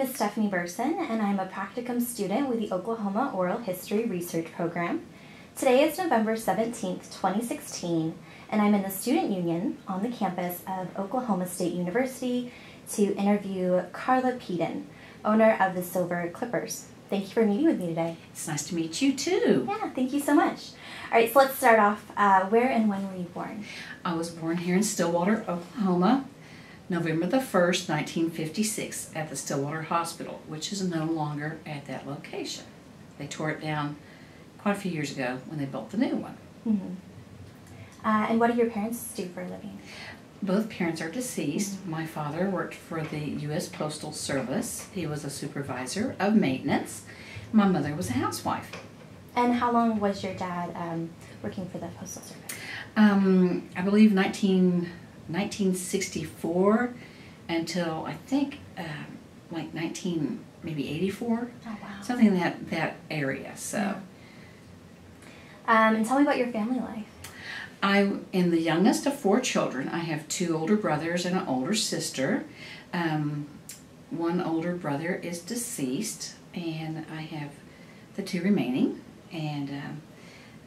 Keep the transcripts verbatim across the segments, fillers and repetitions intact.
name is Stephanie Burson, and I'm a practicum student with the Oklahoma Oral History Research Program. Today is November seventeenth, twenty sixteen, and I'm in the Student Union on the campus of Oklahoma State University to interview Carla Peaden, owner of the Silver Clippers. Thank you for meeting with me today. It's nice to meet you too. Yeah, thank you so much. All right, so let's start off. Uh, where and when were you born? I was born here in Stillwater, Oklahoma, November the first, nineteen fifty-six, at the Stillwater Hospital, which is no longer at that location. They tore it down quite a few years ago when they built the new one. Mm-hmm. uh, and what do your parents do for a living? Both parents are deceased. Mm-hmm. My father worked for the U S Postal Service. He was a supervisor of maintenance. My mother was a housewife. And how long was your dad um, working for the Postal Service? Um, I believe nineteen, nineteen sixty-four until I think uh, like nineteen maybe eighty-four. Oh, wow. Something in that, that area. So. Yeah. Um, and tell me about your family life. I'm in the youngest of four children. I have two older brothers and an older sister. Um, one older brother is deceased, and I have the two remaining, and um,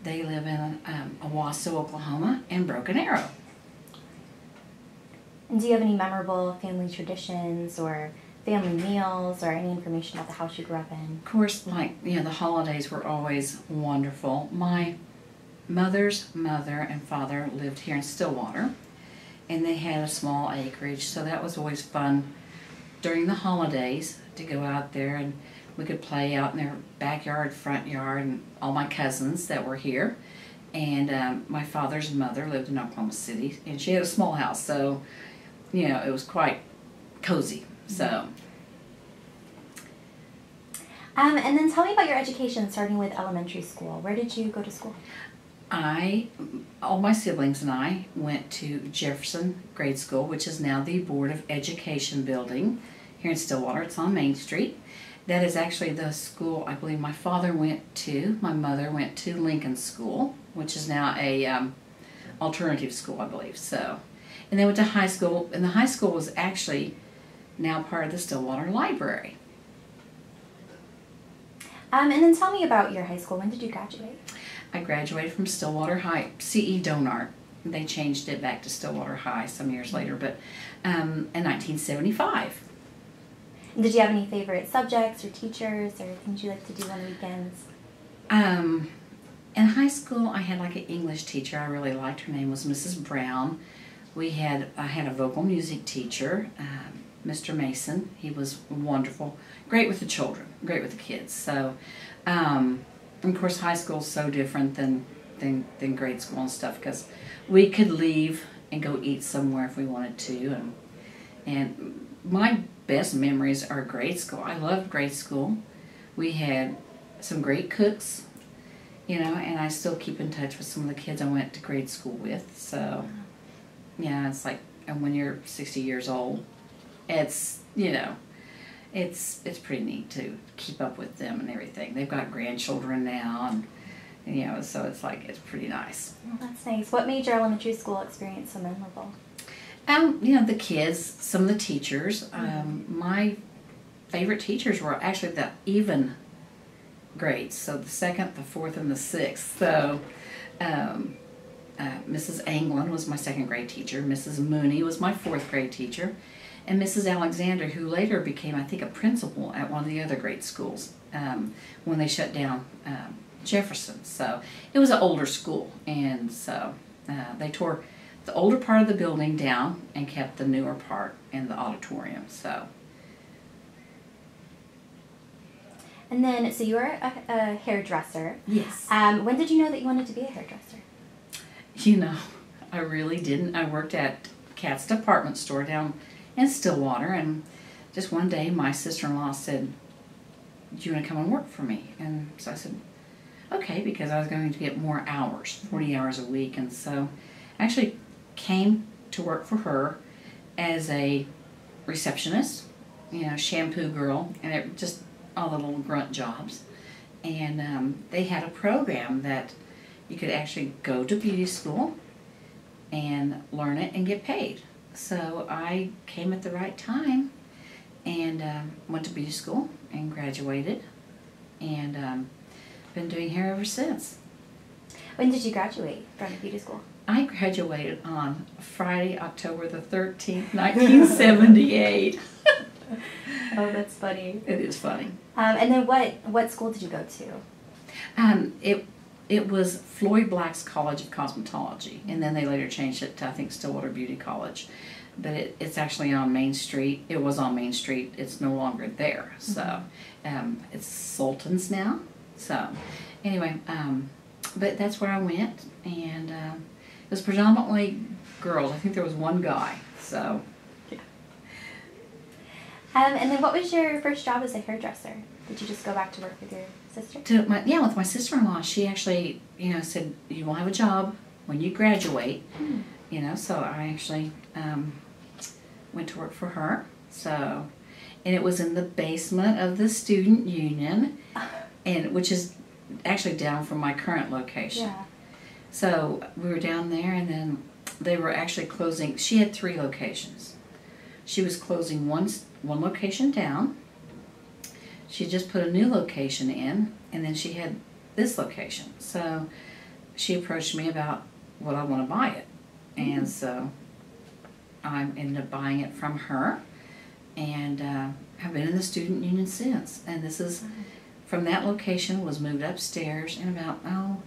they live in um, Owasso, Oklahoma, and Broken Arrow. And do you have any memorable family traditions or family meals or any information about the house you grew up in? Of course, like, you know, the holidays were always wonderful. My mother's mother and father lived here in Stillwater, and they had a small acreage, so that was always fun during the holidays to go out there, and we could play out in their backyard, front yard, and all my cousins that were here. And um, my father's mother lived in Oklahoma City, and she had a small house, so, you know, it was quite cozy. So um, and then tell me about your education, starting with elementary school. Where did you go to school? I, all my siblings and I went to Jefferson Grade School, which is now the Board of Education building here in Stillwater. It's on Main Street. That is actually the school I believe my father went to. My mother went to Lincoln School, which is now a um, alternative school, I believe. So, and they went to high school, and the high school was actually now part of the Stillwater Library. Um, and then tell me about your high school. When did you graduate? I graduated from Stillwater High, C E Donart. They changed it back to Stillwater High some years later, but um, in nineteen seventy-five. Did you have any favorite subjects or teachers or things you like to do on the weekends? Um, in high school, I had like an English teacher I really liked. Her name was Missus Brown. We had I had a vocal music teacher, um, Mister Mason. He was wonderful, great with the children, great with the kids. So. Um, And of course, high school is so different than, than, than grade school and stuff, because we could leave and go eat somewhere if we wanted to. And, and my best memories are grade school. I loved grade school. We had some great cooks, you know, and I still keep in touch with some of the kids I went to grade school with. So, yeah, it's like, and when you're sixty years old, it's, you know, It's it's pretty neat to keep up with them and everything. They've got grandchildren now, and you know, so it's like it's pretty nice. Well, that's nice. What made your elementary school experience so memorable? Um, you know, the kids, some of the teachers. Um, my favorite teachers were actually the even grades, so the second, the fourth, and the sixth. So, um, uh, Missus Anglin was my second grade teacher. Missus Mooney was my fourth grade teacher. And Missus Alexander, who later became, I think, a principal at one of the other grade schools um, when they shut down um, Jefferson. So it was an older school, and so uh, they tore the older part of the building down and kept the newer part in the auditorium. So. And then, so you were a, a hairdresser. Yes. Um, when did you know that you wanted to be a hairdresser? You know, I really didn't. I worked at Cat's Department Store down in Stillwater, and just one day my sister-in-law said, do you want to come and work for me? And so I said, okay, because I was going to get more hours, forty hours a week. And so I actually came to work for her as a receptionist, you know, shampoo girl, and it, just all the little grunt jobs. And um, they had a program that you could actually go to beauty school and learn it and get paid. So I came at the right time, and um, went to beauty school and graduated, and um, been doing hair ever since. When did you graduate from beauty school? I graduated on Friday, October the thirteenth, nineteen seventy-eight. Oh, that's funny. It is funny. Um, and then what, what school did you go to? Um, it, it was Floyd Black's College of Cosmetology, and then they later changed it to, I think, Stillwater Beauty College. But it, it's actually on Main Street. It was on Main Street. It's no longer there. So um, it's Sultan's now. So anyway, um, but that's where I went, and uh, it was predominantly girls. I think there was one guy. So. Um, and then what was your first job as a hairdresser? Did you just go back to work with your sister? To my, yeah, with my sister-in-law. She actually, you know, said, you won't have a job when you graduate. Hmm. You know, so I actually um, went to work for her. So, and it was in the basement of the Student Union, and which is actually down from my current location. Yeah. So we were down there, and then they were actually closing. She had three locations. She was closing one one location down. She just put a new location in, and then she had this location. So she approached me about what I want to buy it, and so I ended up buying it from her, and uh, I've been in the Student Union since. And this is from that location was moved upstairs, and about oh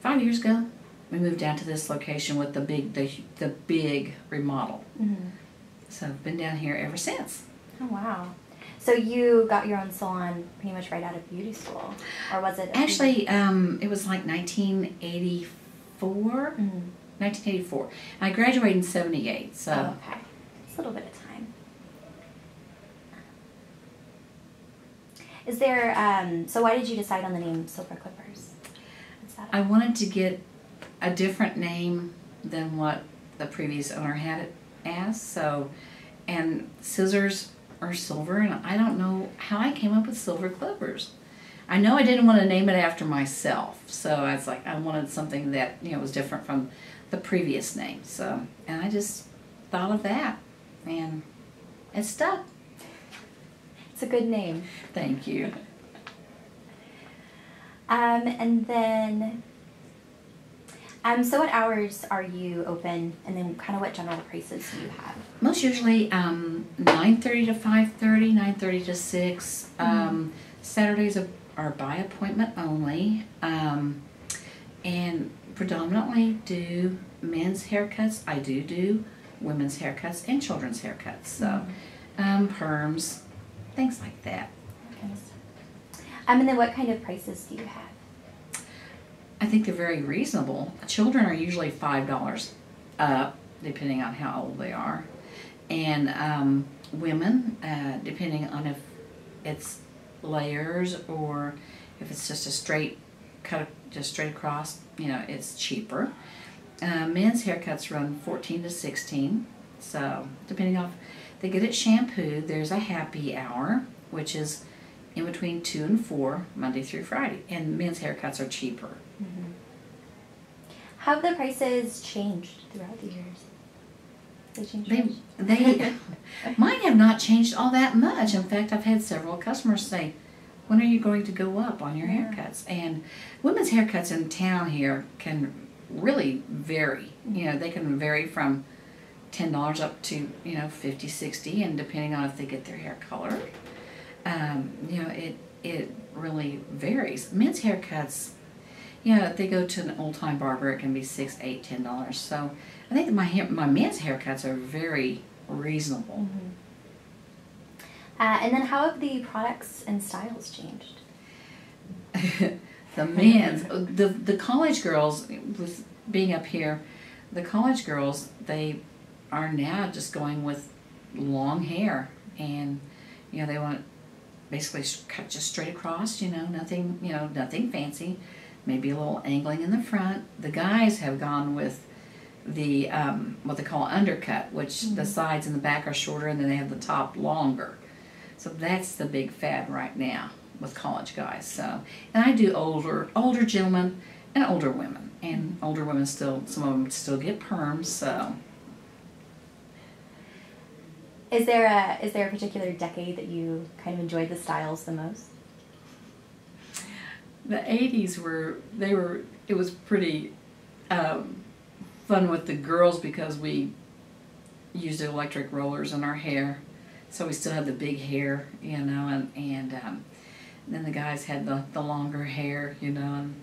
five years ago we moved down to this location with the big the the big remodel. Mm-hmm. So I've been down here ever since. Oh, wow. So you got your own salon pretty much right out of beauty school, or was it? Actually, um, it was like nineteen eighty-four. Mm-hmm. nineteen eighty-four. I graduated in seventy-eight, so. Oh, okay. It's a little bit of time. Is there, um, so why did you decide on the name Silver Clippers? What's that? I wanted to get a different name than what the previous owner had it as, so, and scissors are silver, and I don't know how I came up with Silver Clippers. I know I didn't want to name it after myself, so I was like, I wanted something that, you know, was different from the previous name, so, and I just thought of that, and it stuck. It's a good name. Thank you. Um, and then, Um, so what hours are you open, and then kind of what general prices do you have? Most usually um, nine thirty to five thirty, nine thirty to six. Mm-hmm. um, Saturdays are by appointment only, um, and predominantly do men's haircuts. I do do women's haircuts and children's haircuts, so mm-hmm. um, perms, things like that. Okay. Um, and then what kind of prices do you have? I think they're very reasonable. Children are usually five dollars up, depending on how old they are. And um, women, uh, depending on if it's layers or if it's just a straight cut, just straight across, you know, it's cheaper. Uh, men's haircuts run fourteen to sixteen. So depending on if they get it shampooed, there's a happy hour, which is in between two and four, Monday through Friday. And men's haircuts are cheaper. Mm-hmm. Have the prices changed throughout the years? They changed. They, they mine have not changed all that much. In fact, I've had several customers say, "When are you going to go up on your yeah. haircuts?" And women's haircuts in town here can really vary. You know, they can vary from ten dollars up to you know fifty, sixty, and depending on if they get their hair colored. Um, you know, it it really varies. Men's haircuts. Yeah, if they go to an old-time barber, it can be six, eight, ten dollars. So I think that my hair, my men's haircuts are very reasonable. Mm-hmm. Uh, and then, how have the products and styles changed? The men's, the the college girls, with being up here, the college girls they are now just going with long hair, and you know they want basically cut just straight across. You know, nothing, you know, nothing fancy. Maybe a little angling in the front. The guys have gone with the um, what they call undercut, which mm-hmm. the sides and the back are shorter, and then they have the top longer. So that's the big fad right now with college guys. So, and I do older older gentlemen and older women, and mm-hmm. older women still some of them still get perms. So, Is there a is there a particular decade that you kind of enjoyed the styles the most? The eighties were they were it was pretty um, fun with the girls because we used electric rollers in our hair, so we still had the big hair, you know, and and um, then the guys had the the longer hair, you know, and,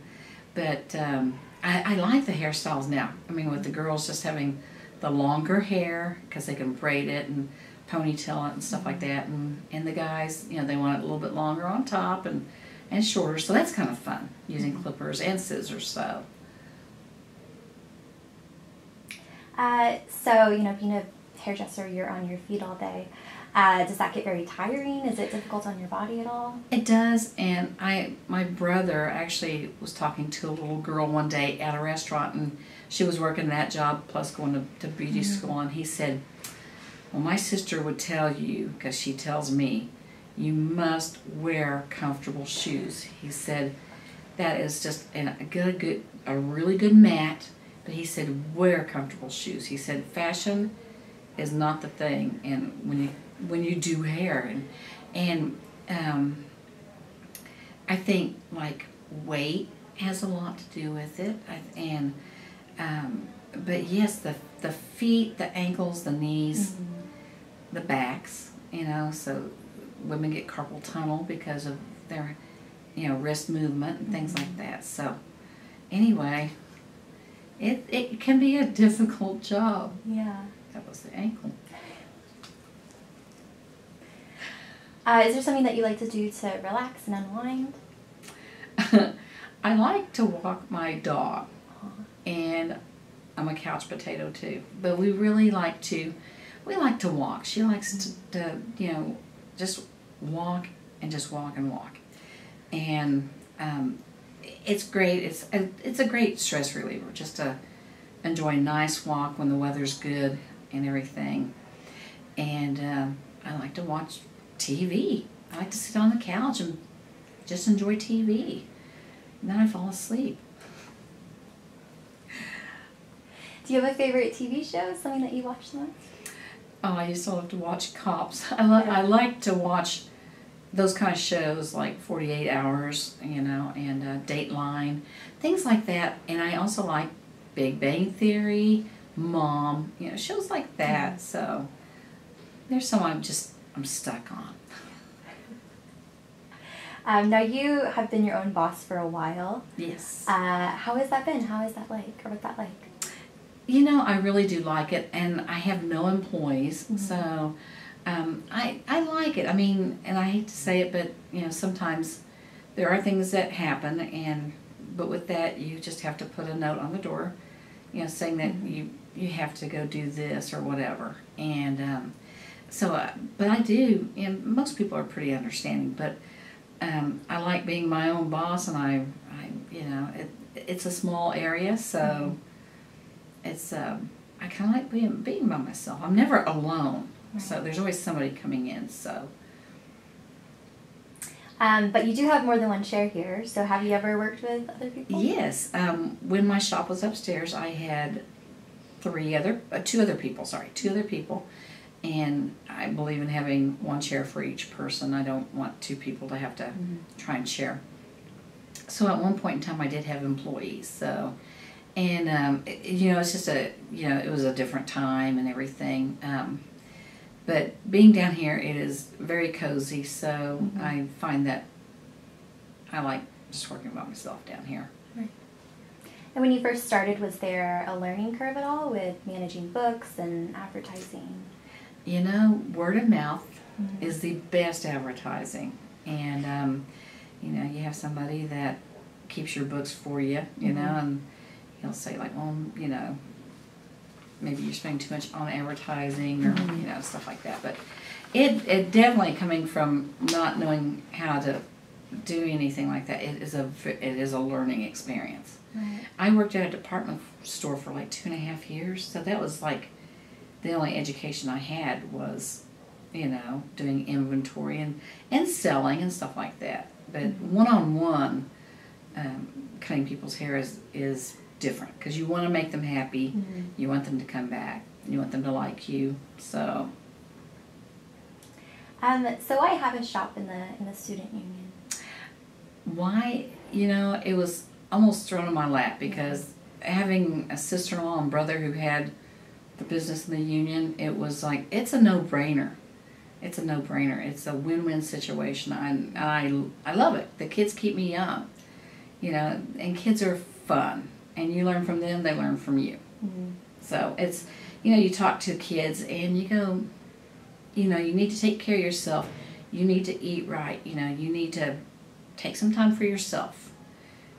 but um, I, I like the hairstyles now. I mean, with the girls just having the longer hair because they can braid it and ponytail it and stuff like that, and and the guys, you know, they want it a little bit longer on top and. And shorter, so that's kind of fun, using clippers and scissors. So, uh, so you know, being a hairdresser, you're on your feet all day. Uh, does that get very tiring? Is it difficult on your body at all? It does. And I, my brother, actually was talking to a little girl one day at a restaurant, and she was working that job plus going to, to beauty mm-hmm. school. And he said, "Well, my sister would tell you because she tells me." You must wear comfortable shoes. He said that is just a good, good, a really good mat, but he said wear comfortable shoes. He said fashion is not the thing, and when you when you do hair and and um, I think like weight has a lot to do with it, and um, but yes, the the feet, the ankles, the knees, mm-hmm. the backs, you know, so. Women get carpal tunnel because of their, you know, wrist movement and things like that. So, anyway, it it can be a difficult job. Yeah. That was the ankle. Uh, is there something that you like to do to relax and unwind? I like to walk my dog, and I'm a couch potato too. But we really like to, we like to walk. She likes to, to you know, just walk and just walk and walk, and um, it's great. It's a, it's a great stress reliever. Just to enjoy a nice walk when the weather's good and everything. And um, I like to watch T V. I like to sit on the couch and just enjoy T V. And then I fall asleep. Do you have a favorite T V show? Something that you watch the most? Oh, I used to love to watch Cops. I, li yeah. I like to watch those kind of shows like forty-eight hours, you know, and uh, Dateline, things like that. And I also like Big Bang Theory, Mom, you know, shows like that. So there's some I'm just, I'm stuck on. Um, now you have been your own boss for a while. Yes. Uh, how has that been? How is that like, or what's that like? You know, I really do like it, and I have no employees, mm-hmm. so um, I I like it. I mean, and I hate to say it, but you know, sometimes there are things that happen, and but with that, you just have to put a note on the door, you know, saying that mm-hmm. you you have to go do this or whatever. And um, so, uh, but I do, and most people are pretty understanding. But um, I like being my own boss, and I, I you know, it, it's a small area, so. Mm-hmm. It's, um, I kind of like being, being by myself. I'm never alone, right. So there's always somebody coming in, so. Um, but you do have more than one chair here, so have you ever worked with other people? Yes. Um, when my shop was upstairs, I had three other, uh, two other people, sorry, two other people, and I believe in having one chair for each person. I don't want two people to have to mm-hmm. try and share. So at one point in time, I did have employees, so. And, um, it, you know, it's just a, you know, it was a different time and everything. Um, but being down here, it is very cozy, so mm-hmm. I find that I like just working by myself down here. Right. And when you first started, was there a learning curve at all with managing books and advertising? You know, word of mouth mm-hmm. is the best advertising. And, um, you know, you have somebody that keeps your books for you, you mm-hmm. know, and he'll say like, well, you know, maybe you're spending too much on advertising or, you know, stuff like that. But it, it definitely coming from not knowing how to do anything like that, it is a, it is a learning experience. Right. I worked at a department store for like two and a half years. So that was like the only education I had was, you know, doing inventory and, and selling and stuff like that. But one-on-one, um, cutting people's hair is, is different because you want to make them happy, mm-hmm. you want them to come back, you want them to like you, so Um, so I have a shop in the in the Student Union. Why, you know, it was almost thrown in my lap, because having a sister-in-law and brother who had the business in the union, it was like, it's a no-brainer. It's a no-brainer. It's a win-win situation. I, I, I love it. The kids keep me young, you know, and kids are fun. And you learn from them, they learn from you. Mm-hmm. So it's, you know, you talk to kids and you go, you know, you need to take care of yourself. You need to eat right. You know, you need to take some time for yourself.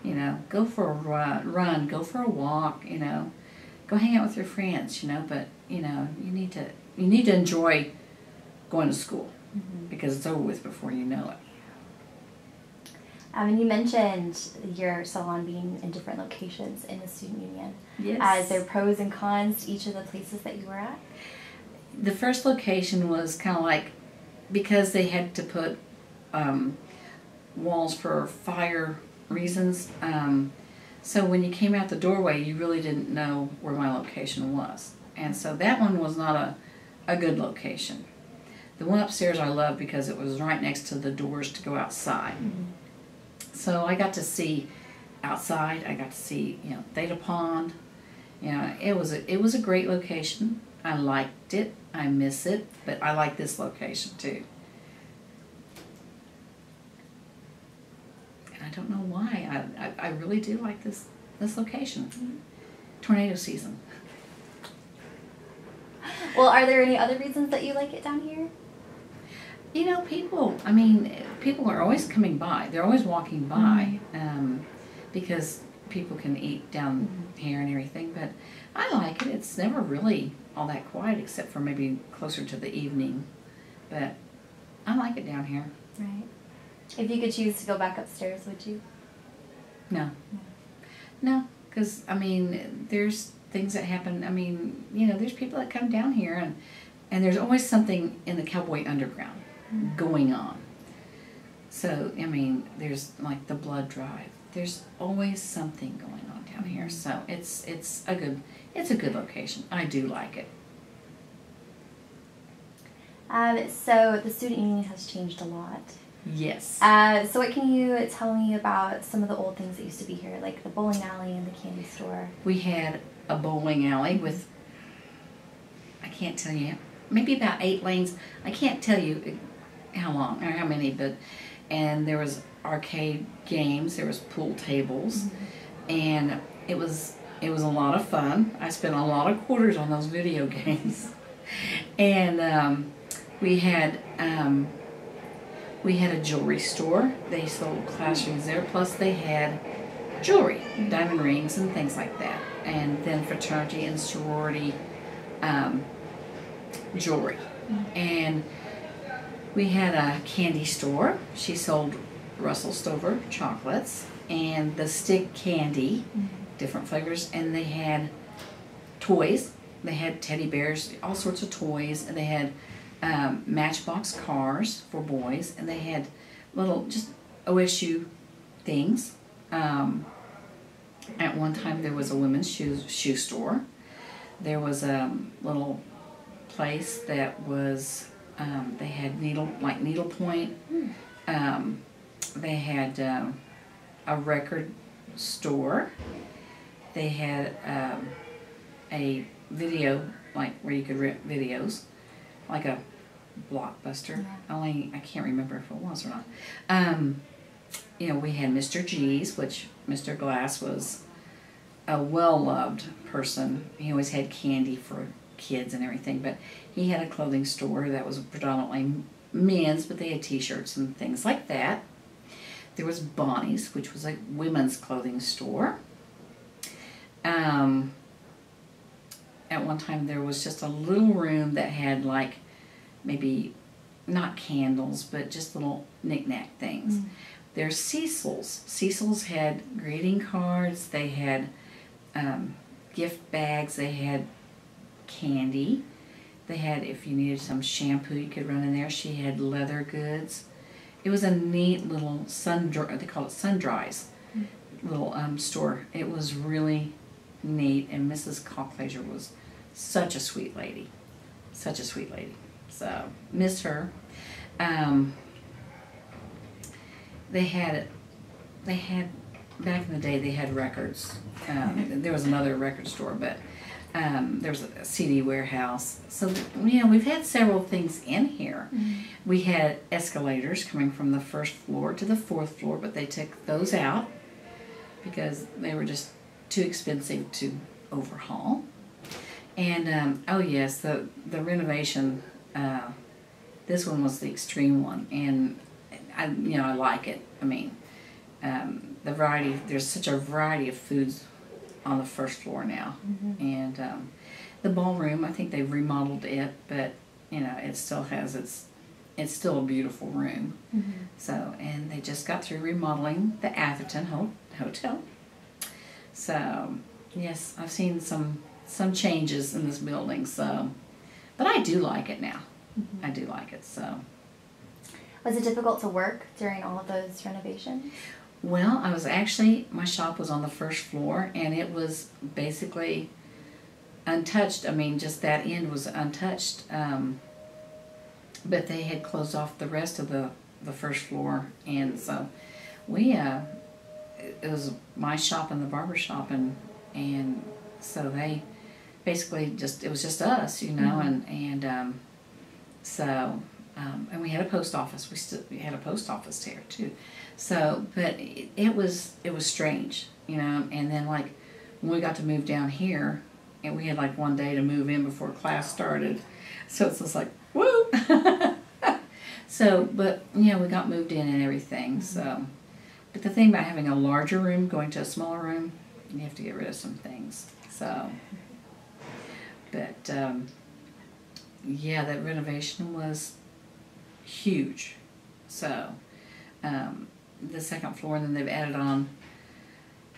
You know, go for a run, run, go for a walk, you know, go hang out with your friends, you know, but, you know, you need to, you need to enjoy going to school, mm-hmm. because it's over with before you know it. Um, and you mentioned your salon being in different locations in the Student Union. Yes. Uh, is there pros and cons to each of the places that you were at? The first location was kind of like, because they had to put um, walls for fire reasons, um, so when you came out the doorway, you really didn't know where my location was. And so that one was not a, a good location. The one upstairs I loved because it was right next to the doors to go outside. Mm-hmm. So I got to see outside. I got to see, you know, Theta Pond. You know, it was a, it was a great location. I liked it. I miss it, but I like this location too. And I don't know why. I, I, I really do like this this location. Mm-hmm. Tornado season. Well, are there any other reasons that you like it down here? You know, people. I mean, people are always coming by. They're always walking by, mm-hmm. um, because people can eat down mm-hmm. here and everything. But I like it. It's never really all that quiet, except for maybe closer to the evening. But I like it down here. Right. If you could choose to go back upstairs, would you? No. No, because, I mean, there's things that happen. I mean, you know, there's people that come down here, and, and there's always something in the Cowboy Underground mm-hmm. going on. So, I mean, there's, like, the blood drive. There's always something going on down here, so it's it's a good it's a good location. I do like it. Um, so the Student Union has changed a lot. Yes. Uh, so what can you tell me about some of the old things that used to be here, like the bowling alley and the candy store? We had a bowling alley with, I can't tell you, maybe about eight lanes. I can't tell you how long or how many, but and there was arcade games, there was pool tables, mm-hmm. and it was it was a lot of fun. I spent a lot of quarters on those video games, and um, we had um, we had a jewelry store. They sold classrooms there, plus they had jewelry, mm-hmm. diamond rings and things like that, and then fraternity and sorority um, jewelry, mm-hmm. and we had a candy store. She sold Russell Stover chocolates and the stick candy, mm-hmm. different flavors, and they had toys. They had teddy bears, all sorts of toys, and they had um, Matchbox cars for boys, and they had little just O S U things. Um, at one time there was a women's shoe, shoe store. There was a little place that was, um, they had needle, like needlepoint. Mm. Um, They had um, a record store. They had um, a video, like where you could rent videos, like a Blockbuster. Yeah. Only I can't remember if it was or not. Um, you know, we had Mister G's, which Mister Glass was a well-loved person. He always had candy for kids and everything, but he had a clothing store that was predominantly men's, but they had T-shirts and things like that. There was Bonnie's, which was a women's clothing store. Um, at one time there was just a little room that had like maybe not candles, but just little knick-knack things. Mm-hmm. There's Cecil's. Cecil's had greeting cards, they had um, gift bags, they had candy. They had, if you needed some shampoo, you could run in there. She had leather goods. It was a neat little sun, they call it sundries, little um, store. It was really neat, and Missus Cockleisure was such a sweet lady, such a sweet lady. So, miss her. Um, they had, they had, back in the day they had records. Um, there was another record store, but um, there was a C D warehouse. So, you know, we've had several things in here. Mm-hmm. We had escalators coming from the first floor to the fourth floor, but they took those out because they were just too expensive to overhaul. And, um, oh yes, the, the renovation, uh, this one was the extreme one, and I, you know, I like it. I mean, um, the variety, there's such a variety of foods on the first floor now. Mm-hmm. And um, the ballroom, I think they've remodeled it, but, you know, it still has its, it's still a beautiful room. Mm-hmm. So, and they just got through remodeling the Atherton Ho- Hotel. So, yes, I've seen some... some changes in this building, so, but I do like it now. Mm-hmm. I do like it, so. Was it difficult to work during all of those renovations? Well, I was actually, my shop was on the first floor, and it was basically untouched. I mean, just that end was untouched, um, but they had closed off the rest of the, the first floor, and so we, uh, it was my shop and the barber shop, and, and so they, basically, just it was just us, you know, mm-hmm. and and um, so um, and we had a post office. We still we had a post office there too. So, but it, it was it was strange, you know. And then like when we got to move down here, and we had like one day to move in before class started. So it's just like woo. So, but you know, we got moved in and everything. Mm-hmm. So, but the thing about having a larger room going to a smaller room, you have to get rid of some things. So, but um, yeah, that renovation was huge. So, um, the second floor, and then they've added on,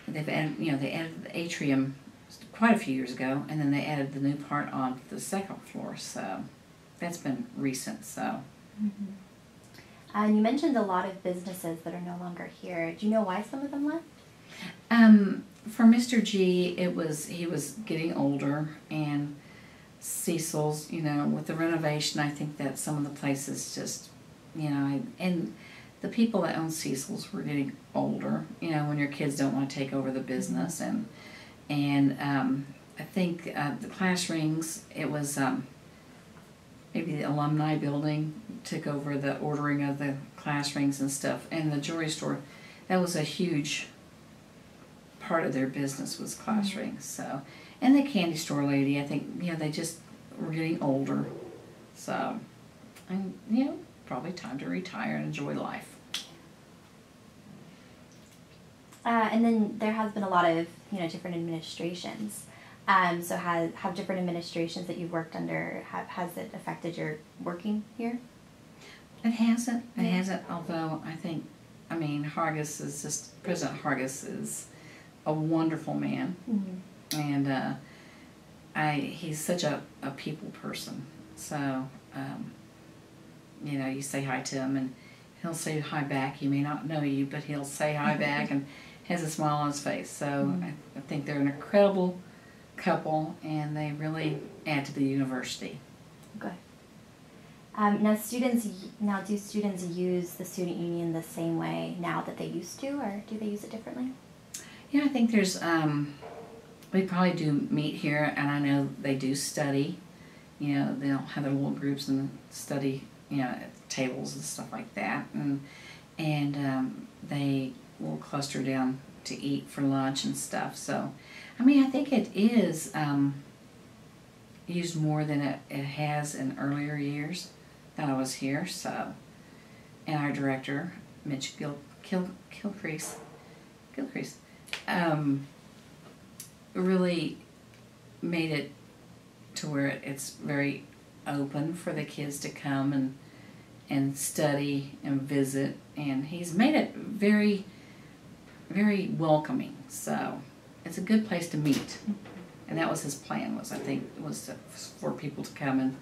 they've added, you know, they added the atrium quite a few years ago, and then they added the new part on the second floor. So, that's been recent. So, mm-hmm. And you mentioned a lot of businesses that are no longer here. Do you know why some of them left? Um, for Mister G, it was, he was getting older, and Cecil's, you know, with the renovation, I think that some of the places just, you know, and the people that own Cecil's were getting older, you know, when your kids don't want to take over the business, and, and, um, I think, uh, the class rings, it was, um, maybe the alumni building took over the ordering of the class rings and stuff, and the jewelry store, that was a huge part of their business was class rings. So, and the candy store lady, I think, you know, they just were getting older, so, and you know, probably time to retire and enjoy life. Uh, and then there has been a lot of, you know, different administrations. Um, so has have different administrations that you've worked under, have, has it affected your working here? It hasn't. It yeah. hasn't. Although I think, I mean, Hargis is just, President Hargis is a wonderful man, mm-hmm. and uh, I he's such a, a people person. So, um, you know, you say hi to him, and he'll say hi back. He may not know you, but he'll say hi back, and has a smile on his face. So mm-hmm. I, I think they're an incredible couple, and they really add to the university. Okay. Um, now, students, now do students use the Student Union the same way now that they used to, or do they use it differently? Yeah, I think there's, um, we probably do meet here, and I know they do study. You know, they'll have their little groups and study, you know, at tables and stuff like that. And, and um, they will cluster down to eat for lunch and stuff. So, I mean, I think it is um, used more than it, it has in earlier years that I was here. So, and our director, Mitch Gil, Gil, Gilcrease, Gilcrease, Um, really made it to where it's very open for the kids to come and and study and visit, and he's made it very, very welcoming. So it's a good place to meet, and that was his plan. Was I think was to, for people to come and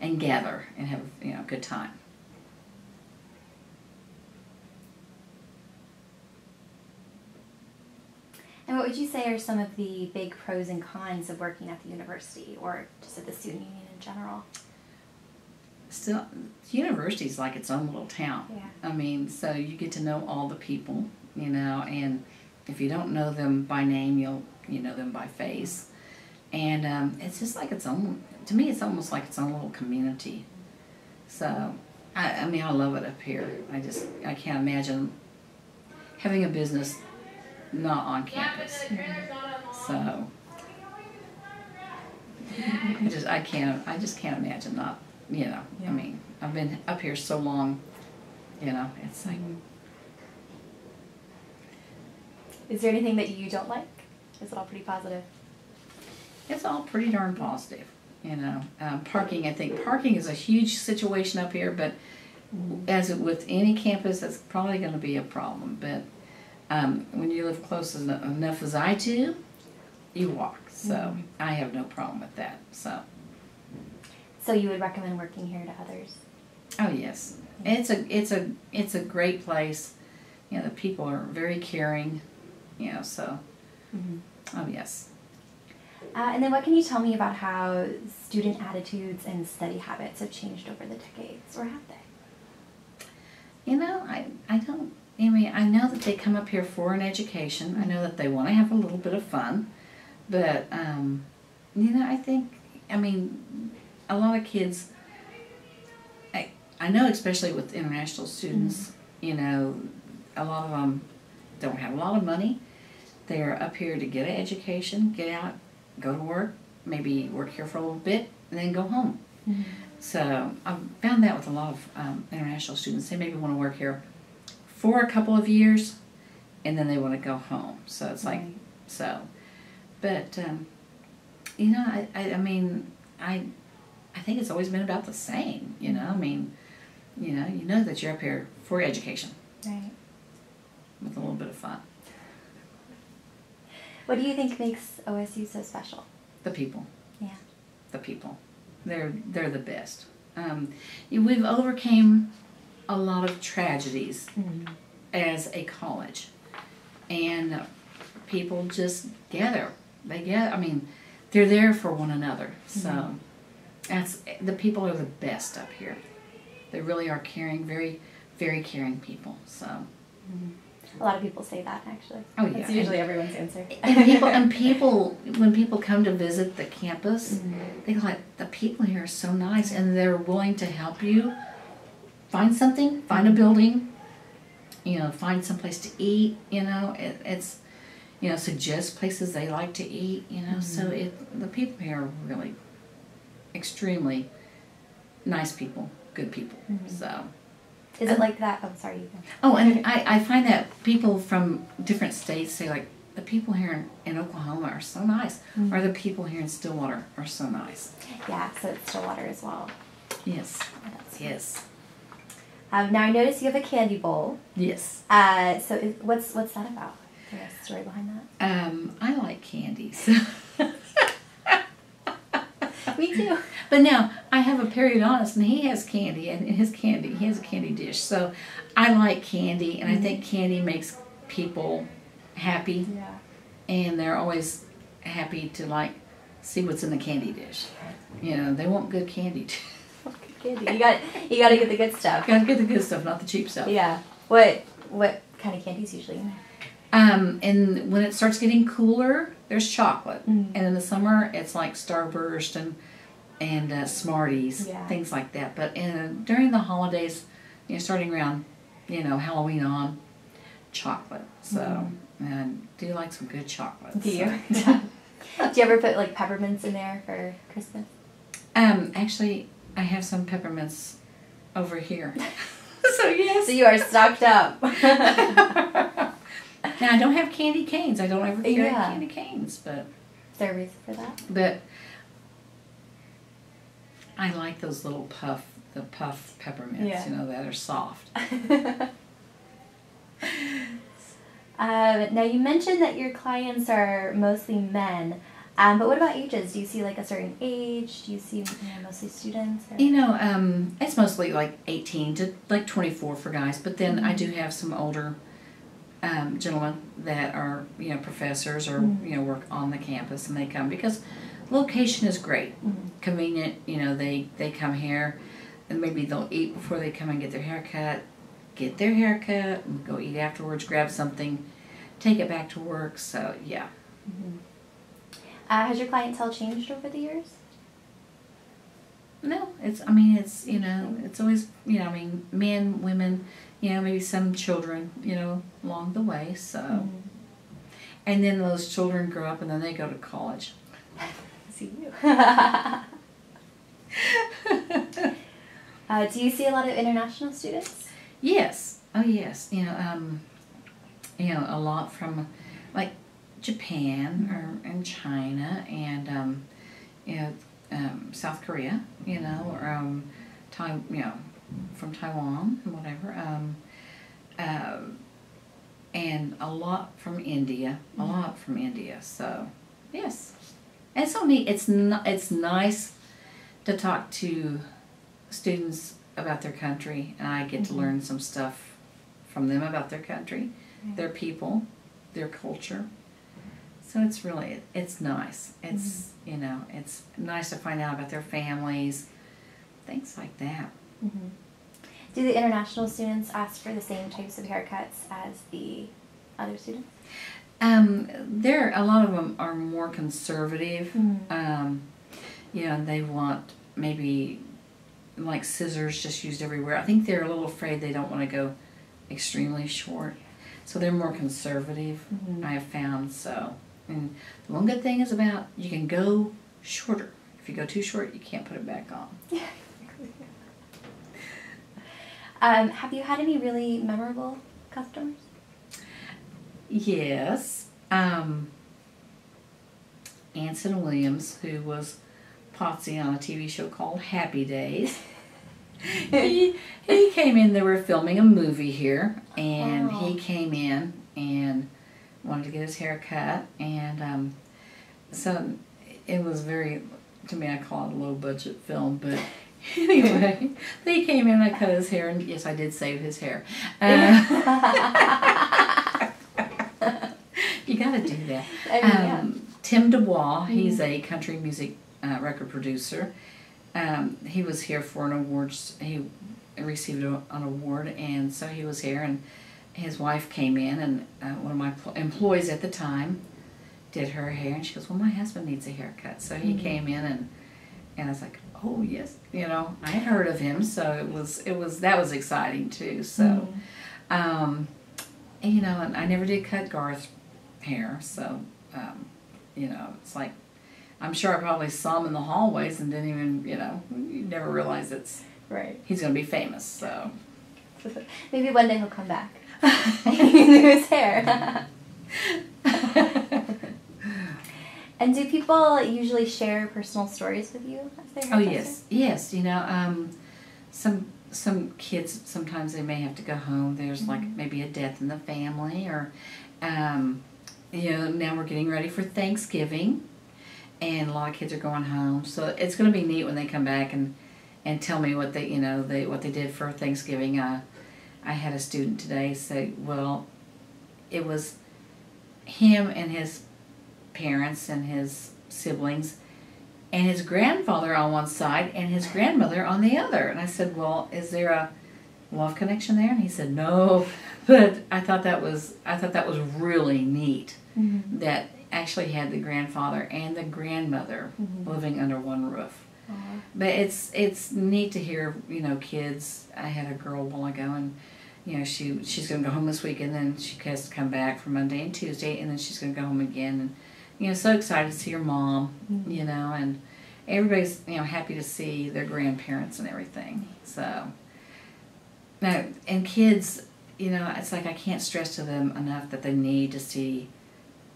and gather and have, you know, a good time. And what would you say are some of the big pros and cons of working at the university, or just at the Student Union in general? still, university is like its own little town. Yeah. I mean, so you get to know all the people, you know, and if you don't know them by name, you'll you know them by face. And um, it's just like its own, to me, it's almost like its own little community. So, I, I mean, I love it up here. I just, I can't imagine having a business not on campus. So, I just, I can't, I just can't imagine not, you know, yeah. I mean, I've been up here so long, you know, it's like. Is there anything that you don't like? Is it all pretty positive? It's all pretty darn positive, you know. Um, parking, I think parking is a huge situation up here, but as with any campus, that's probably going to be a problem. But um, when you live close enough as I do, you walk. So mm-hmm. I have no problem with that. So. So you would recommend working here to others? Oh yes, yeah. it's a it's a it's a great place. You know, the people are very caring. You know, so mm-hmm. oh yes. Uh, and then what can you tell me about how student attitudes and study habits have changed over the decades, or have they? You know, I, I don't, I mean, I know that they come up here for an education. I know that they want to have a little bit of fun. But, um, you know, I think, I mean, a lot of kids, I, I know especially with international students, mm-hmm. you know, a lot of them don't have a lot of money. They're up here to get an education, get out, go to work, maybe work here for a little bit, and then go home. Mm-hmm. So I've found that with a lot of um, international students. They maybe want to work here for a couple of years, and then they want to go home. So it's like, right. so. But, um, you know, I, I, I mean, I I think it's always been about the same, you know. I mean, you know, you know that you're up here for education. Right. With a little bit of fun. What do you think makes O S U so special? The people. Yeah. The people. They're they're the best. Um, we've overcame a lot of tragedies mm-hmm. as a college, and people just gather. They get. I mean, they're there for one another. So mm-hmm. that's the people are the best up here. They really are caring, very very caring people. So. Mm-hmm. A lot of people say that, actually. Oh, yeah. That's usually and, everyone's answer. And people, and people, when people come to visit the campus, mm-hmm. they go like, the people here are so nice, and they're willing to help you find something, find a building, you know, find some place to eat, you know, it, it's, you know, suggest places they like to eat, you know, mm-hmm. so it, the people here are really extremely nice people, good people, mm-hmm. so... Is it like that? Oh, sorry. Oh, and I, I find that people from different states say, like, the people here in, in Oklahoma are so nice, mm-hmm. or the people here in Stillwater are so nice. Yeah, so it's Stillwater as well. Yes. Yes. yes. Um, now, I noticed you have a candy bowl. Yes. Uh, so is, what's what's that about? Is there a story behind that? Um, I like candies. Me too. But now, I have a periodontist, and he has candy, and his candy, he has a candy dish. So, I like candy, and mm-hmm. I think candy makes people happy. Yeah. And they're always happy to, like, see what's in the candy dish. You know, they want good candy. Good candy. You got you got to get the good stuff. You got to get the good stuff, not the cheap stuff. Yeah. What what kind of candy is usually in there? Um, and when it starts getting cooler, there's chocolate. Mm-hmm. And in the summer, it's like Starburst and and uh, Smarties, yeah. things like that. But in, during the holidays, you know, starting around, you know, Halloween on, chocolate. So, mm-hmm. and I do like some good chocolate. Do you? So. Do you ever put, like, peppermints in there for Christmas? Um, actually, I have some peppermints over here. So, yes. So you are stocked up. Now, I don't have candy canes. I don't ever get yeah. candy canes, but... Is there a reason for that? But I like those little puff, the puff peppermints, yeah. you know, that are soft. um, now, you mentioned that your clients are mostly men, um, but what about ages? Do you see, like, a certain age? Do you see you know, mostly students? Or? You know, um, it's mostly, like, eighteen to, like, twenty-four for guys, but then mm-hmm. I do have some older... Um, gentlemen that are, you know, professors or, mm-hmm. you know, work on the campus, and they come because location is great, mm-hmm. convenient, you know, they, they come here, and maybe they'll eat before they come and get their hair cut, get their hair cut, and go eat afterwards, grab something, take it back to work, so yeah. Mm-hmm. Uh, has your clientele changed over the years? No, it's, I mean, it's, you know, it's always, you know, I mean, men, women, you know, maybe some children, you know, along the way, so. Mm-hmm. And then those children grow up and then they go to college. See you. uh, do you see a lot of international students? Yes. Oh, yes. You know, um, you know, a lot from, like, Japan or and China and, um, you know, Um, South Korea, you know, or um, time, you know, from Taiwan and whatever, um, uh, and a lot from India, a lot from India. So, yes, and so neat. It's not. It's nice to talk to students about their country, and I get mm-hmm. to learn some stuff from them about their country, right. their people, their culture. So it's really, it's nice. It's, mm-hmm. you know, it's nice to find out about their families, things like that. Mm-hmm. Do the international students ask for the same types of haircuts as the other students? Um, there, a lot of them are more conservative. Mm-hmm. Um, you know, they want maybe like scissors just used everywhere. I think they're a little afraid they don't want to go extremely short. So they're more conservative, mm-hmm. I have found, so. And the one good thing is about you can go shorter. If you go too short, you can't put it back on. Yeah, exactly. Um, have you had any really memorable customers? Yes. Um, Anson Williams, who was Patsy on a T V show called Happy Days. he, he came in, they were filming a movie here, and oh. he came in and wanted to get his hair cut, and um, so it was very, to me I call it a low budget film, but anyway, they came in and I cut his hair, and yes, I did save his hair. Uh, you gotta do that. I mean, um, yeah. Tim Dubois, mm-hmm. he's a country music uh, record producer. Um, he was here for an awards, he received a, an award, and so he was here, and his wife came in, and uh, one of my employees at the time did her hair, and she goes, well, my husband needs a haircut, so he mm-hmm. came in, and and I was like, oh, yes, you know, I had heard of him, so it was, it was, that was exciting, too, so, mm-hmm. um, and, you know, and I never did cut Garth's hair, so, um, you know, it's like, I'm sure I probably saw him in the hallways and didn't even, you know, you never realize it's, right. he's going to be famous, so. Maybe one day he'll come back. His hair. And do people usually share personal stories with you as their hair Oh, yes. Yes, you know, um, some some kids, sometimes they may have to go home. There's mm-hmm. like maybe a death in the family, or, um, you know, now we're getting ready for Thanksgiving. And a lot of kids are going home, so it's going to be neat when they come back and, and tell me what they, you know, they what they did for Thanksgiving. Uh, I had a student today say, well, it was him and his parents and his siblings, and his grandfather on one side and his grandmother on the other. And I said, well, is there a love connection there? And he said, no. But I thought that was I thought that was really neat mm-hmm. that. Actually had the grandfather and the grandmother mm-hmm. living under one roof. Uh-huh. But it's it's neat to hear, you know, kids. I had a girl a while ago, and, you know, she she's going to go home this week, and then she has to come back for Monday and Tuesday, and then she's going to go home again. And, you know, so excited to see her mom, mm-hmm. you know, and everybody's, you know, happy to see their grandparents and everything. So, now, and kids, you know, it's like I can't stress to them enough that they need to see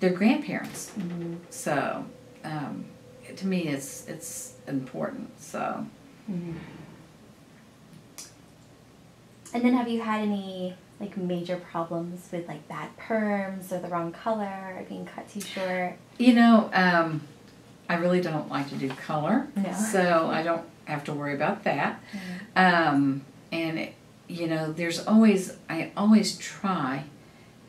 their grandparents. Mm-hmm. So, um, to me, it's it's important. So. Mm-hmm. And then, have you had any like major problems with like bad perms or the wrong color or being cut too short? You know, um, I really don't like to do color, no. so I don't have to worry about that. Mm-hmm. Um, and it, you know, there's always I always try.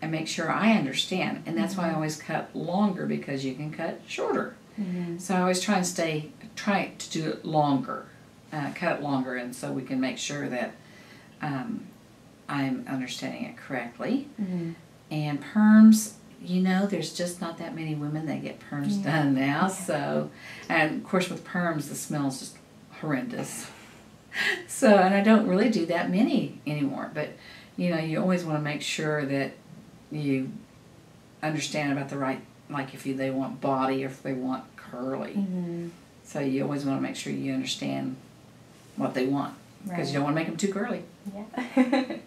And make sure I understand, and that's mm-hmm. why I always cut longer, because you can cut shorter. Mm-hmm. So I always try and stay, try to do it longer, uh, cut longer, and so we can make sure that um, I'm understanding it correctly. Mm-hmm. And perms, you know, there's just not that many women that get perms yeah. done now. Yeah. So, and of course with perms, the smell is just horrendous. So, and I don't really do that many anymore. But, you know, you always want to make sure that you understand about the right, like if you, they want body or if they want curly. Mm-hmm. So you always want to make sure you understand what they want, because right. you don't want to make them too curly. Yeah.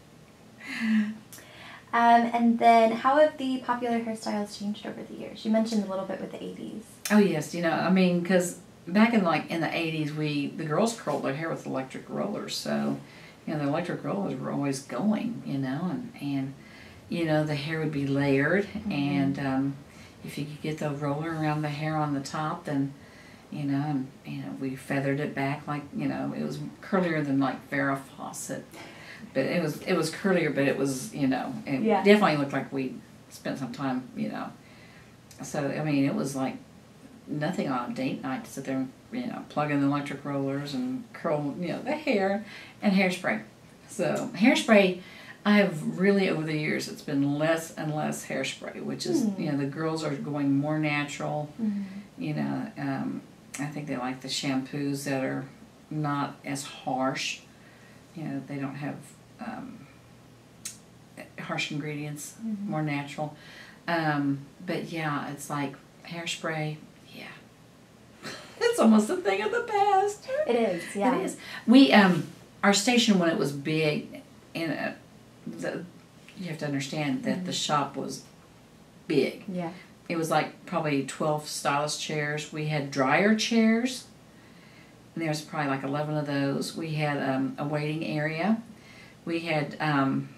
Um, and then, how have the popular hairstyles changed over the years? You mentioned a little bit with the eighties. Oh yes, you know, I mean, because back in like in the eighties, we the girls curled their hair with electric rollers. So, you know, the electric rollers were always going. You know, and and you know the hair would be layered, mm-hmm. and um, if you could get the roller around the hair on the top, then you know, and, you know, we feathered it back like you know it was curlier than like Farrah Fawcett. But it was it was curlier, but it was you know it yeah. definitely looked like we spent some time you know. So I mean it was like nothing on a date night to sit there and, you know plug in the electric rollers and curl you know the hair and hairspray. So hairspray, I have really over the years it's been less and less hairspray, which is mm. you know the girls are going more natural. Mm-hmm. You know um, I think they like the shampoos that are not as harsh. You know, they don't have um, harsh ingredients, mm-hmm. more natural. Um, but yeah, it's like hairspray, yeah. It's almost a thing of the past. It is, yeah. It is. We, um, our station when it was big, in a, the, you have to understand that mm-hmm. the shop was big. Yeah. It was like probably twelve stylist chairs. We had dryer chairs. There's probably like eleven of those. We had um, a waiting area. We had, um,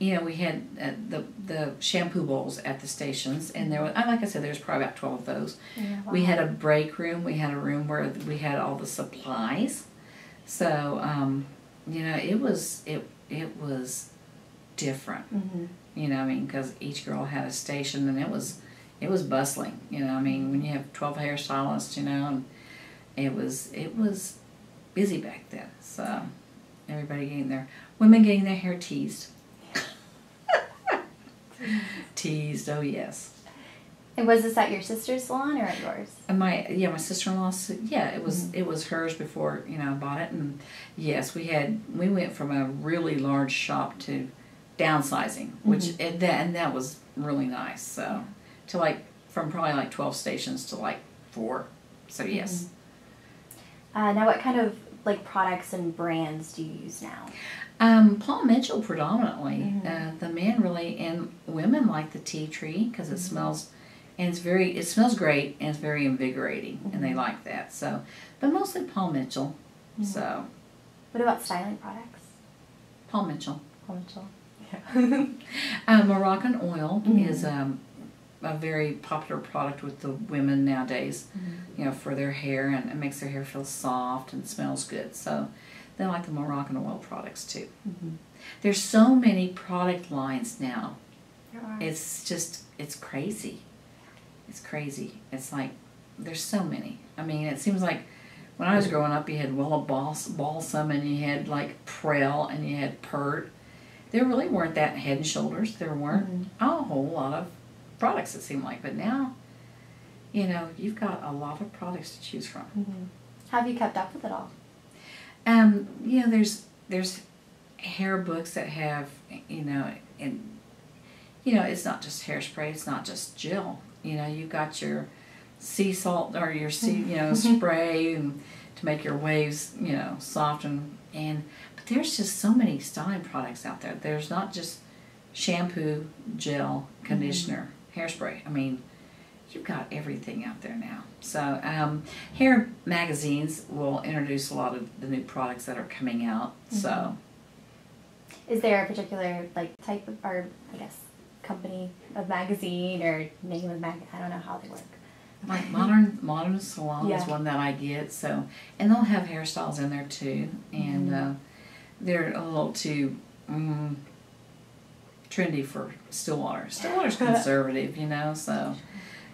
you know, we had uh, the the shampoo bowls at the stations, and there was, like I said, there's probably about twelve of those. Yeah, wow. We had a break room. We had a room where we had all the supplies. So, um, you know, it was it it was different. Mm-hmm. You know, I mean, because each girl had a station, and it was it was bustling. You know, I mean, when you have twelve hairstylists, you know. And, It was it was busy back then, so everybody getting their women getting their hair teased, teased. Oh yes. And was this at your sister's salon or at yours? And my yeah, my sister-in-law's. Yeah, it was mm-hmm. it was hers before you know I bought it, and yes, we had we went from a really large shop to downsizing, mm-hmm. which and that and that was really nice. So to like from probably like twelve stations to like four. So yes. Mm-hmm. Uh, now, what kind of like products and brands do you use now? Um, Paul Mitchell predominantly. Mm-hmm. uh, the men really and women like the tea tree because it mm-hmm. smells, and it's very it smells great and it's very invigorating mm-hmm. and they like that. So, but mostly Paul Mitchell. Mm-hmm. So, what about styling products? Paul Mitchell. Paul Mitchell. Yeah. uh, Moroccan oil mm-hmm. is um, a very popular product with the women nowadays. Mm-hmm. You know, for their hair, and it makes their hair feel soft and smells good. So they like the Moroccan oil products too. Mm-hmm. There's so many product lines now. There are. It's just, it's crazy. It's crazy. It's like, there's so many. I mean, it seems like when I was growing up, you had Willa Balsam and you had like Prel and you had Pert. There really weren't that Head and Shoulders. There weren't mm-hmm. a whole lot of products, it seemed like, but now you know, you've got a lot of products to choose from. Mm-hmm. Have you kept up with it all? Um, you know, there's there's hair books that have, you know, and you know, it's not just hairspray, it's not just gel. You know, you've got your sea salt or your sea, you know, spray and to make your waves, you know, soft and and but there's just so many styling products out there. There's not just shampoo, gel, conditioner, mm-hmm. hairspray. I mean, you've got everything out there now. So um, hair magazines will introduce a lot of the new products that are coming out. Mm-hmm. So, is there a particular like type of, or I guess, company of magazine or name of mag? I don't know how they work. Like modern modern salon yeah. is one that I get. So, and they'll have hairstyles in there too, and mm-hmm. uh, they're a little too. Mm, trendy for Stillwater. Stillwater's conservative, you know, so,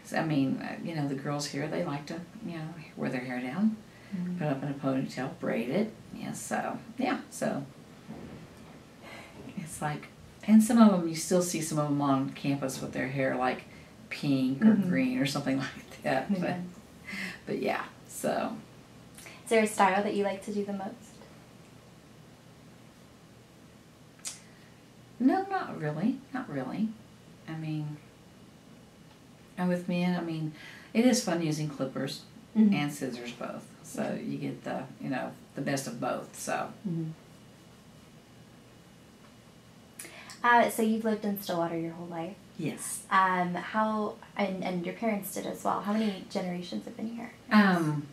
so I mean, you know, the girls here, they like to, you know, wear their hair down. Mm-hmm. Put up in a ponytail, braided. Yeah, so, yeah, so it's like, and some of them, you still see some of them on campus with their hair like pink or mm-hmm. green or something like that. Yeah. But, but yeah, so. Is there a style that you like to do the most? No, not really. Not really. I mean, and with men, I mean, it is fun using clippers mm-hmm. and scissors both. So okay. you get the, you know, the best of both. So. Mm-hmm. Uh, so you've lived in Stillwater your whole life. Yes. Um, how and and your parents did as well. How many generations have been here? Um,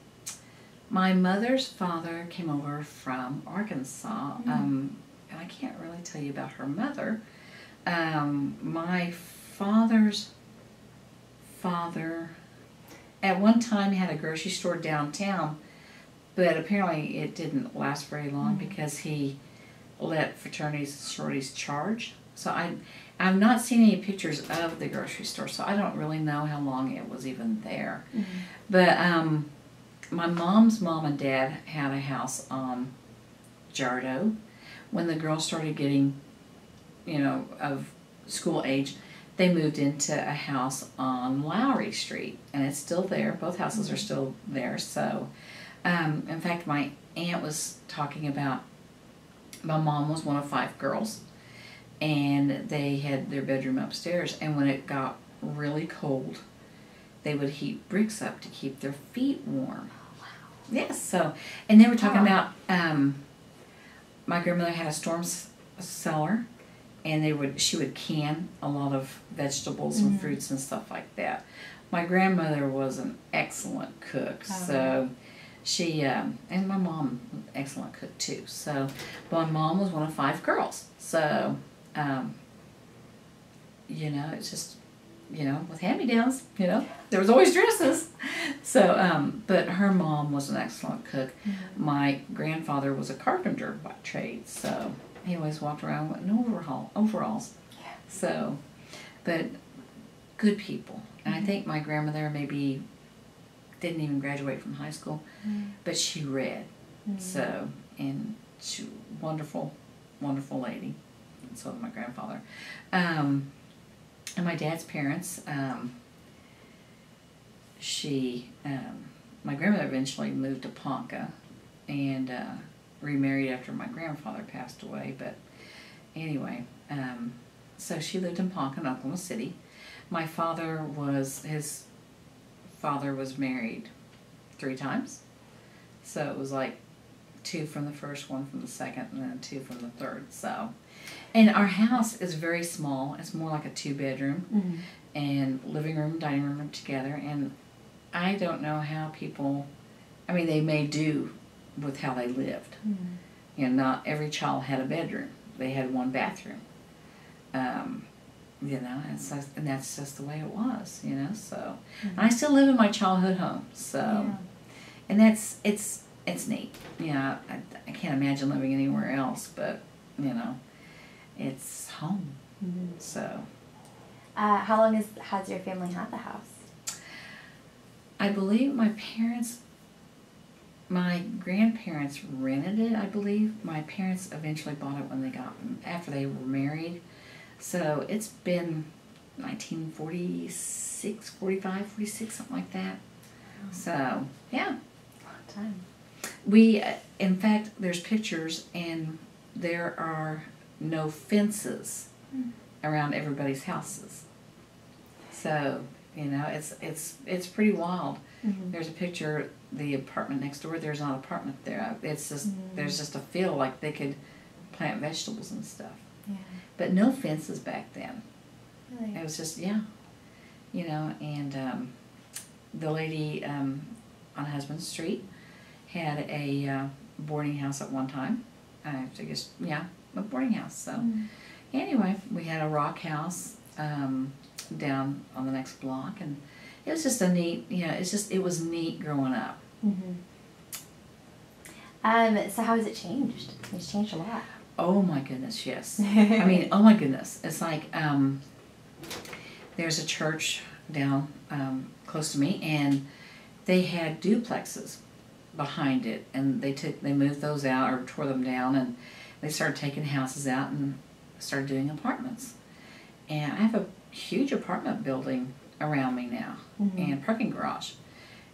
my mother's father came over from Arkansas. Mm-hmm. Um. And I can't really tell you about her mother. Um, my father's father at one time had a grocery store downtown, but apparently it didn't last very long mm-hmm. because he let fraternities and sororities charge. So I, I've not seen any pictures of the grocery store, so I don't really know how long it was even there. Mm-hmm. But um, my mom's mom and dad had a house on Jardo. When the girls started getting, you know, of school age, they moved into a house on Lowry Street, and it's still there. Both houses are still there. So, um, in fact, my aunt was talking about, my mom was one of five girls, and they had their bedroom upstairs, and when it got really cold, they would heat bricks up to keep their feet warm. Oh, wow. Yes, so, and they were talking wow. about... Um, my grandmother had a storm cellar, and they would she would can a lot of vegetables mm-hmm. and fruits and stuff like that. My grandmother was an excellent cook, oh. so she um, and my mom was an excellent cook too. So, but my mom was one of five girls, so um, you know it's just you know with hand-me-downs, you know there was always dresses. So, um, but her mom was an excellent cook. Mm-hmm. My grandfather was a carpenter by trade, so he always walked around with an overhaul, overalls. Yeah. So, but good people. Mm-hmm. And I think my grandmother maybe didn't even graduate from high school, mm-hmm. but she read. Mm-hmm. So, and she was a wonderful, wonderful lady. And so was my grandfather. Um, and my dad's parents... Um, She, um, my grandmother eventually moved to Ponca and uh, remarried after my grandfather passed away. But anyway, um, so she lived in Ponca in Oklahoma City. My father was, his father was married three times. So it was like two from the first, one from the second, and then two from the third. So, and our house is very small. It's more like a two-bedroom. Mm-hmm. And living room, dining room are together, and I don't know how people, I mean, they may do with how they lived. Mm-hmm. You know, not every child had a bedroom. They had one bathroom. Um, you know, and, so, and that's just the way it was, you know, so. Mm-hmm. And I still live in my childhood home, so. Yeah. And that's, it's, it's neat. You know, I, I can't imagine living anywhere else, but, you know, it's home, mm-hmm. so. Uh, how long is, has your family had the house? I believe my parents, my grandparents rented it, I believe. My parents eventually bought it when they got, after they were married. So it's been nineteen forty-six, forty-five, forty-six, something like that. Oh. So, yeah. A long time. We, uh, in fact, there's pictures and there are no fences. Hmm. Around everybody's houses. So, you know, it's it's it's pretty wild. Mm-hmm. There's a picture, the apartment next door, there's not an apartment there. It's just, mm-hmm. there's just a field like they could plant vegetables and stuff. Yeah. But no fences back then. Really? It was just, yeah. You know, and um, the lady um, on Husband Street had a uh, boarding house at one time. I guess, yeah, a boarding house, so. Mm-hmm. Anyway, we had a rock house um, down on the next block, and it was just a neat, you know, it's just, it was neat growing up. Mm-hmm. Um, so how has it changed? It's changed a lot. Oh my goodness, yes. I mean, oh my goodness. It's like, um, there's a church down um, close to me, and they had duplexes behind it, and they took they moved those out or tore them down, and they started taking houses out and started doing apartments. And I have a huge apartment building around me now, mm-hmm. and parking garage.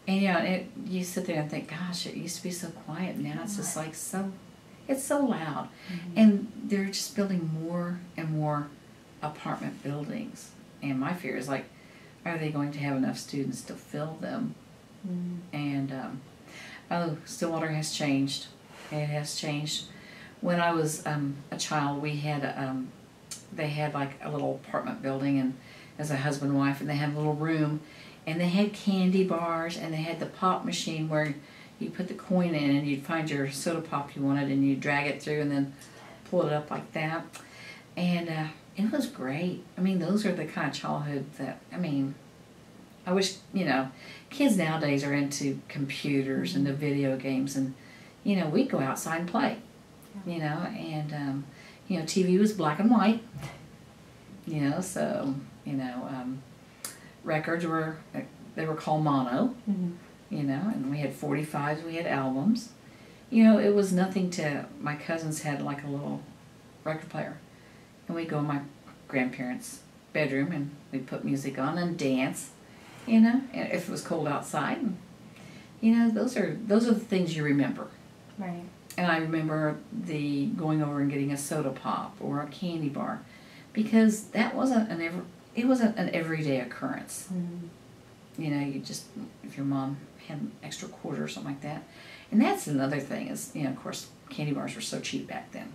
And you know, it, you sit there and think, gosh, it used to be so quiet. Now it's just like so, it's so loud. Mm-hmm. And they're just building more and more apartment buildings. And my fear is like, are they going to have enough students to fill them? Mm-hmm. And, um, oh, Stillwater has changed. It has changed. When I was um, a child, we had, um, they had like a little apartment building, and as a husband and wife, and they had a little room. And they had candy bars, and they had the pop machine where you put the coin in and you'd find your soda pop you wanted, and you'd drag it through and then pull it up like that. And uh, it was great. I mean, those are the kind of childhood that, I mean, I wish, you know, kids nowadays are into computers and the video games, and, you know, we go outside and play, you know, and, um, you know, T V was black and white, you know, so, you know, um, records were, they were called mono, mm-hmm. you know, and we had forty-fives, we had albums. You know, it was nothing to, my cousins had like a little record player. And we'd go in my grandparents' bedroom and we'd put music on and dance, you know, and if it was cold outside. And, you know, those are, those are the things you remember. Right. And I remember the going over and getting a soda pop or a candy bar, because that wasn't an ever, it wasn't an everyday occurrence. Mm-hmm. You know, you just, if your mom had an extra quarter or something like that. And that's another thing is, you know, of course, candy bars were so cheap back then.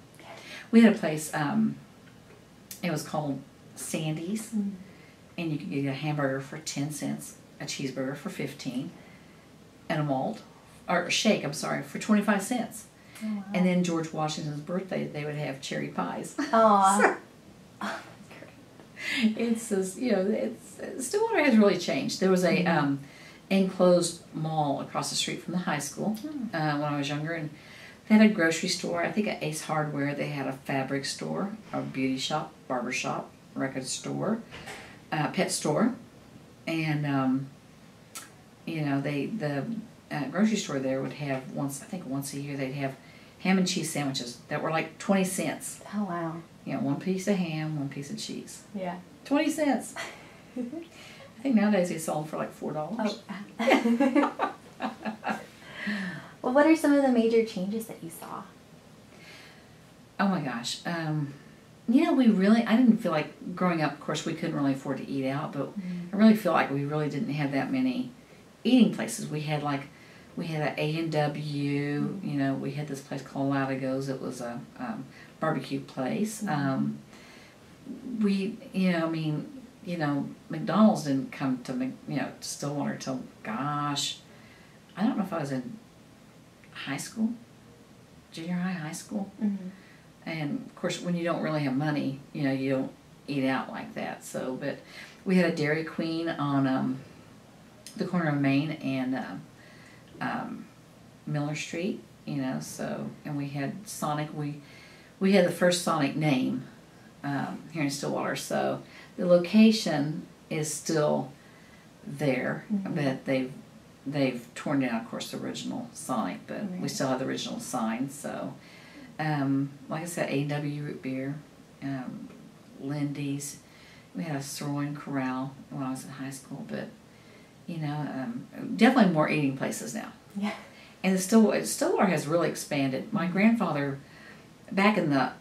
We had a place, um, it was called Sandy's, mm-hmm. and you could get a hamburger for ten cents, a cheeseburger for fifteen, and a malt, or a shake, I'm sorry, for twenty-five cents. Oh, wow. And then George Washington's birthday, they would have cherry pies. Oh, it's just, you know, it's, Stillwater has really changed. There was a um, enclosed mall across the street from the high school uh, when I was younger, and they had a grocery store, I think at Ace Hardware. They had a fabric store, a beauty shop, barber shop, record store, uh, pet store, and um, you know, they the uh, grocery store there would have once, I think once a year, they'd have ham and cheese sandwiches that were like twenty cents. Oh, wow. You know, one piece of ham, one piece of cheese. Yeah. twenty cents. I think nowadays they sell them for like four dollars. Oh. Well, what are some of the major changes that you saw? Oh, my gosh. Um, you know, we really, I didn't feel like, growing up, of course, we couldn't really afford to eat out, but mm. I really feel like we really didn't have that many eating places. We had like, we had an A and W, mm-hmm. you know, we had this place called Latigo's. It was a um, barbecue place. Mm-hmm. um, we, you know, I mean, you know, McDonald's didn't come to, you know, Stillwater till, gosh, I don't know if I was in high school, junior high, high school. Mm-hmm. And, of course, when you don't really have money, you know, you don't eat out like that. So, but we had a Dairy Queen on um, the corner of Main and... Uh, Um, Miller Street, you know, so, and we had Sonic, we we had the first Sonic name um, here in Stillwater, so the location is still there, mm-hmm. but they've, they've torn down, of course, the original Sonic, but right. we still have the original sign, so, um, like I said, A and W Root Beer, um, Lindy's, we had a Sirloin Corral when I was in high school, but you know, um, definitely more eating places now. Yeah. And Stillwater, Stillwater has really expanded. My grandfather, back in the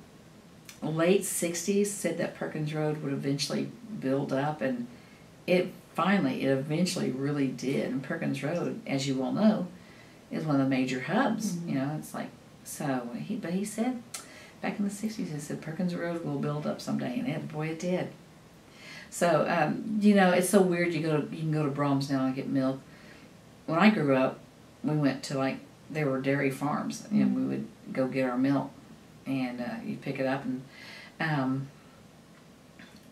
late sixties, said that Perkins Road would eventually build up, and it finally, it eventually really did. And Perkins Road, as you all know, is one of the major hubs. Mm-hmm. You know, it's like, so, he, but he said, back in the sixties, he said, Perkins Road will build up someday, and it, boy, it did. So, um, you know, it's so weird. You go to, you can go to Brahms now and get milk. When I grew up, we went to, like, there were dairy farms, and mm-hmm. we would go get our milk, and uh, you pick it up. And um,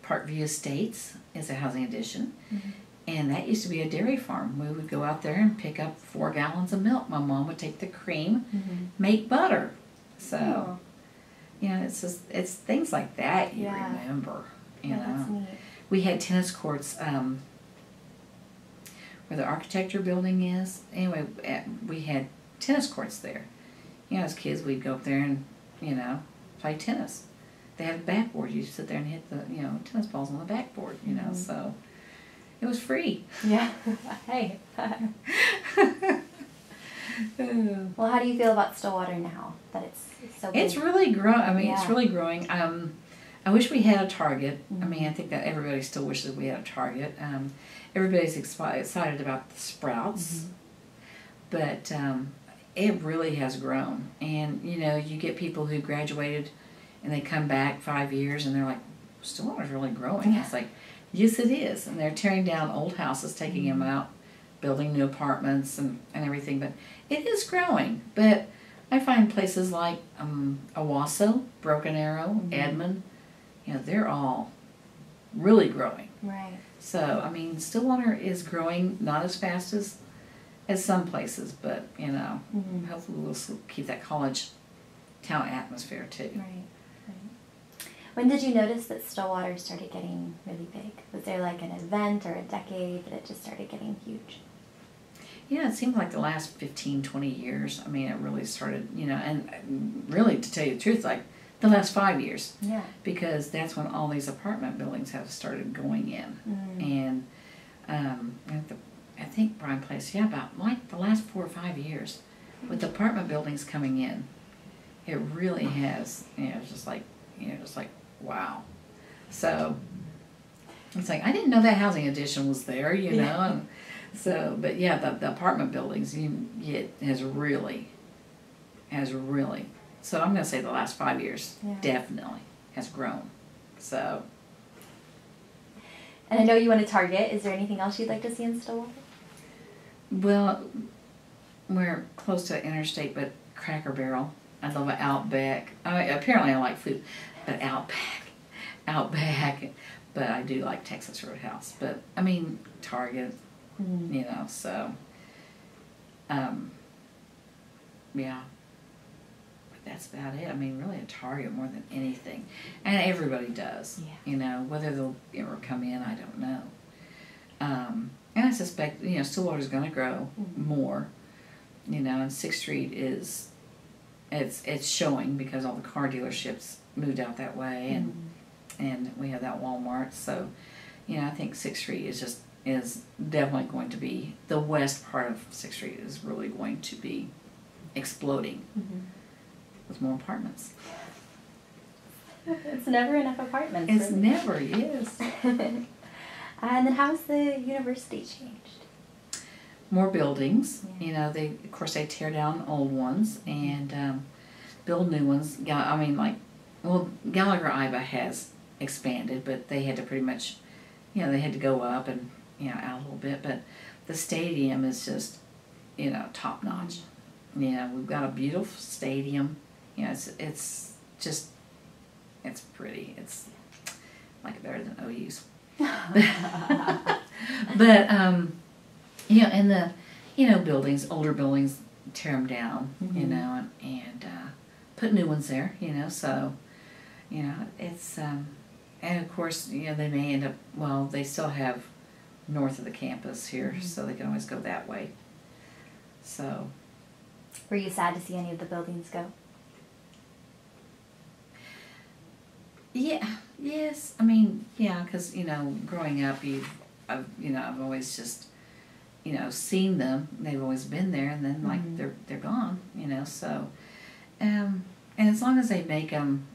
Parkview Estates is a housing addition, mm-hmm. and that used to be a dairy farm. We would go out there and pick up four gallons of milk. My mom would take the cream, mm-hmm. make butter. So, oh. you know, it's just, it's things like that you yeah. remember, you yeah, know. That's neat. We had tennis courts um, where the architecture building is. Anyway, we had tennis courts there. You know, as kids, we'd go up there and, you know, play tennis. They had a backboard. You sit there and hit the, you know, tennis balls on the backboard, you know, mm-hmm. so it was free. Yeah. Hey. Well, how do you feel about Stillwater now that it's, it's so big? It's really growing. I mean, yeah. it's really growing. Um, I wish we had a Target. Mm-hmm. I mean, I think that everybody still wishes we had a Target. Um, everybody's excited about the Sprouts, mm-hmm. but um, it really has grown. And, you know, you get people who graduated and they come back five years and they're like, Stillwater's really growing. Yeah. It's like, yes, it is. And they're tearing down old houses, taking them out, building new apartments and, and everything. But it is growing. But I find places like um, Owasso, Broken Arrow, mm-hmm. Edmond, you know, they're all really growing. Right. So, I mean, Stillwater is growing, not as fast as, as some places, but, you know, mm-hmm. hopefully we'll keep that college town atmosphere, too. Right. Right. When did you notice that Stillwater started getting really big? Was there, like, an event or a decade that it just started getting huge? Yeah, it seemed like the last fifteen, twenty years. I mean, it really started, you know, and really, to tell you the truth, like, the last five years, yeah, because that's when all these apartment buildings have started going in, mm. and um, at the, I think Brian Place, yeah, about like the last four or five years, with the apartment buildings coming in, it really has, you know, just like, you know, just like wow. So it's like I didn't know that housing addition was there, you know, yeah. and so but yeah, the, the apartment buildings, you it has really, has really. So I'm going to say the last five years yeah. definitely has grown. So. And I know you want to Target. Is there anything else you'd like to see in Stillwater? Well, we're close to interstate, but Cracker Barrel. I love an Outback. I mean, apparently I like food, but Outback, Outback. But I do like Texas Roadhouse. But, I mean, Target, mm-hmm. you know, so. Um, yeah. That's about it. I mean, really a Target more than anything. And everybody does. Yeah. You know, whether they'll ever come in, I don't know. Um, and I suspect, you know, Stillwater's going to grow mm-hmm. more. You know, and Sixth Street is, it's it's showing because all the car dealerships moved out that way. And mm-hmm. and we have that Walmart. So, you know, I think Sixth Street is just, is definitely going to be, the west part of Sixth Street is really going to be exploding. Mm-hmm. With more apartments. It's never enough apartments. It's never, yes. And then how's the university changed? More buildings. Yeah. You know, they of course they tear down old ones and um, build new ones. I mean, like, well, Gallagher Iba has expanded, but they had to pretty much, you know, they had to go up and, you know, out a little bit. But the stadium is just, you know, top notch. You know, we've got a beautiful stadium. You know, it's it's just, it's pretty. It's like better than O U's. But um, you know, and the you know buildings, older buildings, tear them down. Mm-hmm. You know, and, and uh, put new ones there. You know, so you know it's um, and of course you know they may end up. Well, they still have north of the campus here, mm-hmm. so they can always go that way. So. Were you sad to see any of the buildings go? Yeah, yes. I mean, yeah, because, you know, growing up, you've, I've, you know, I've always just, you know, seen them. They've always been there, and then, like, mm-hmm. they're they're gone, you know, so. Um, and as long as they make them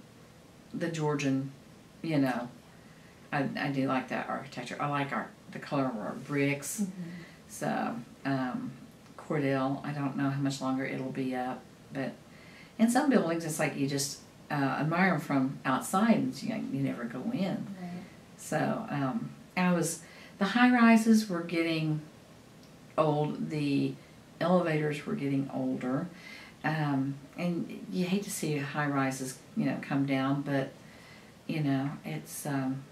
the Georgian, you know, I, I do like that architecture. I like our, the color of our bricks. Mm-hmm. So, um... Cordell, I don't know how much longer it'll be up, but in some buildings it's like you just uh, admire them from outside and you, you never go in. Right. So um, I was, the high rises were getting old, the elevators were getting older, um, and you hate to see high rises, you know, come down, but you know it's um,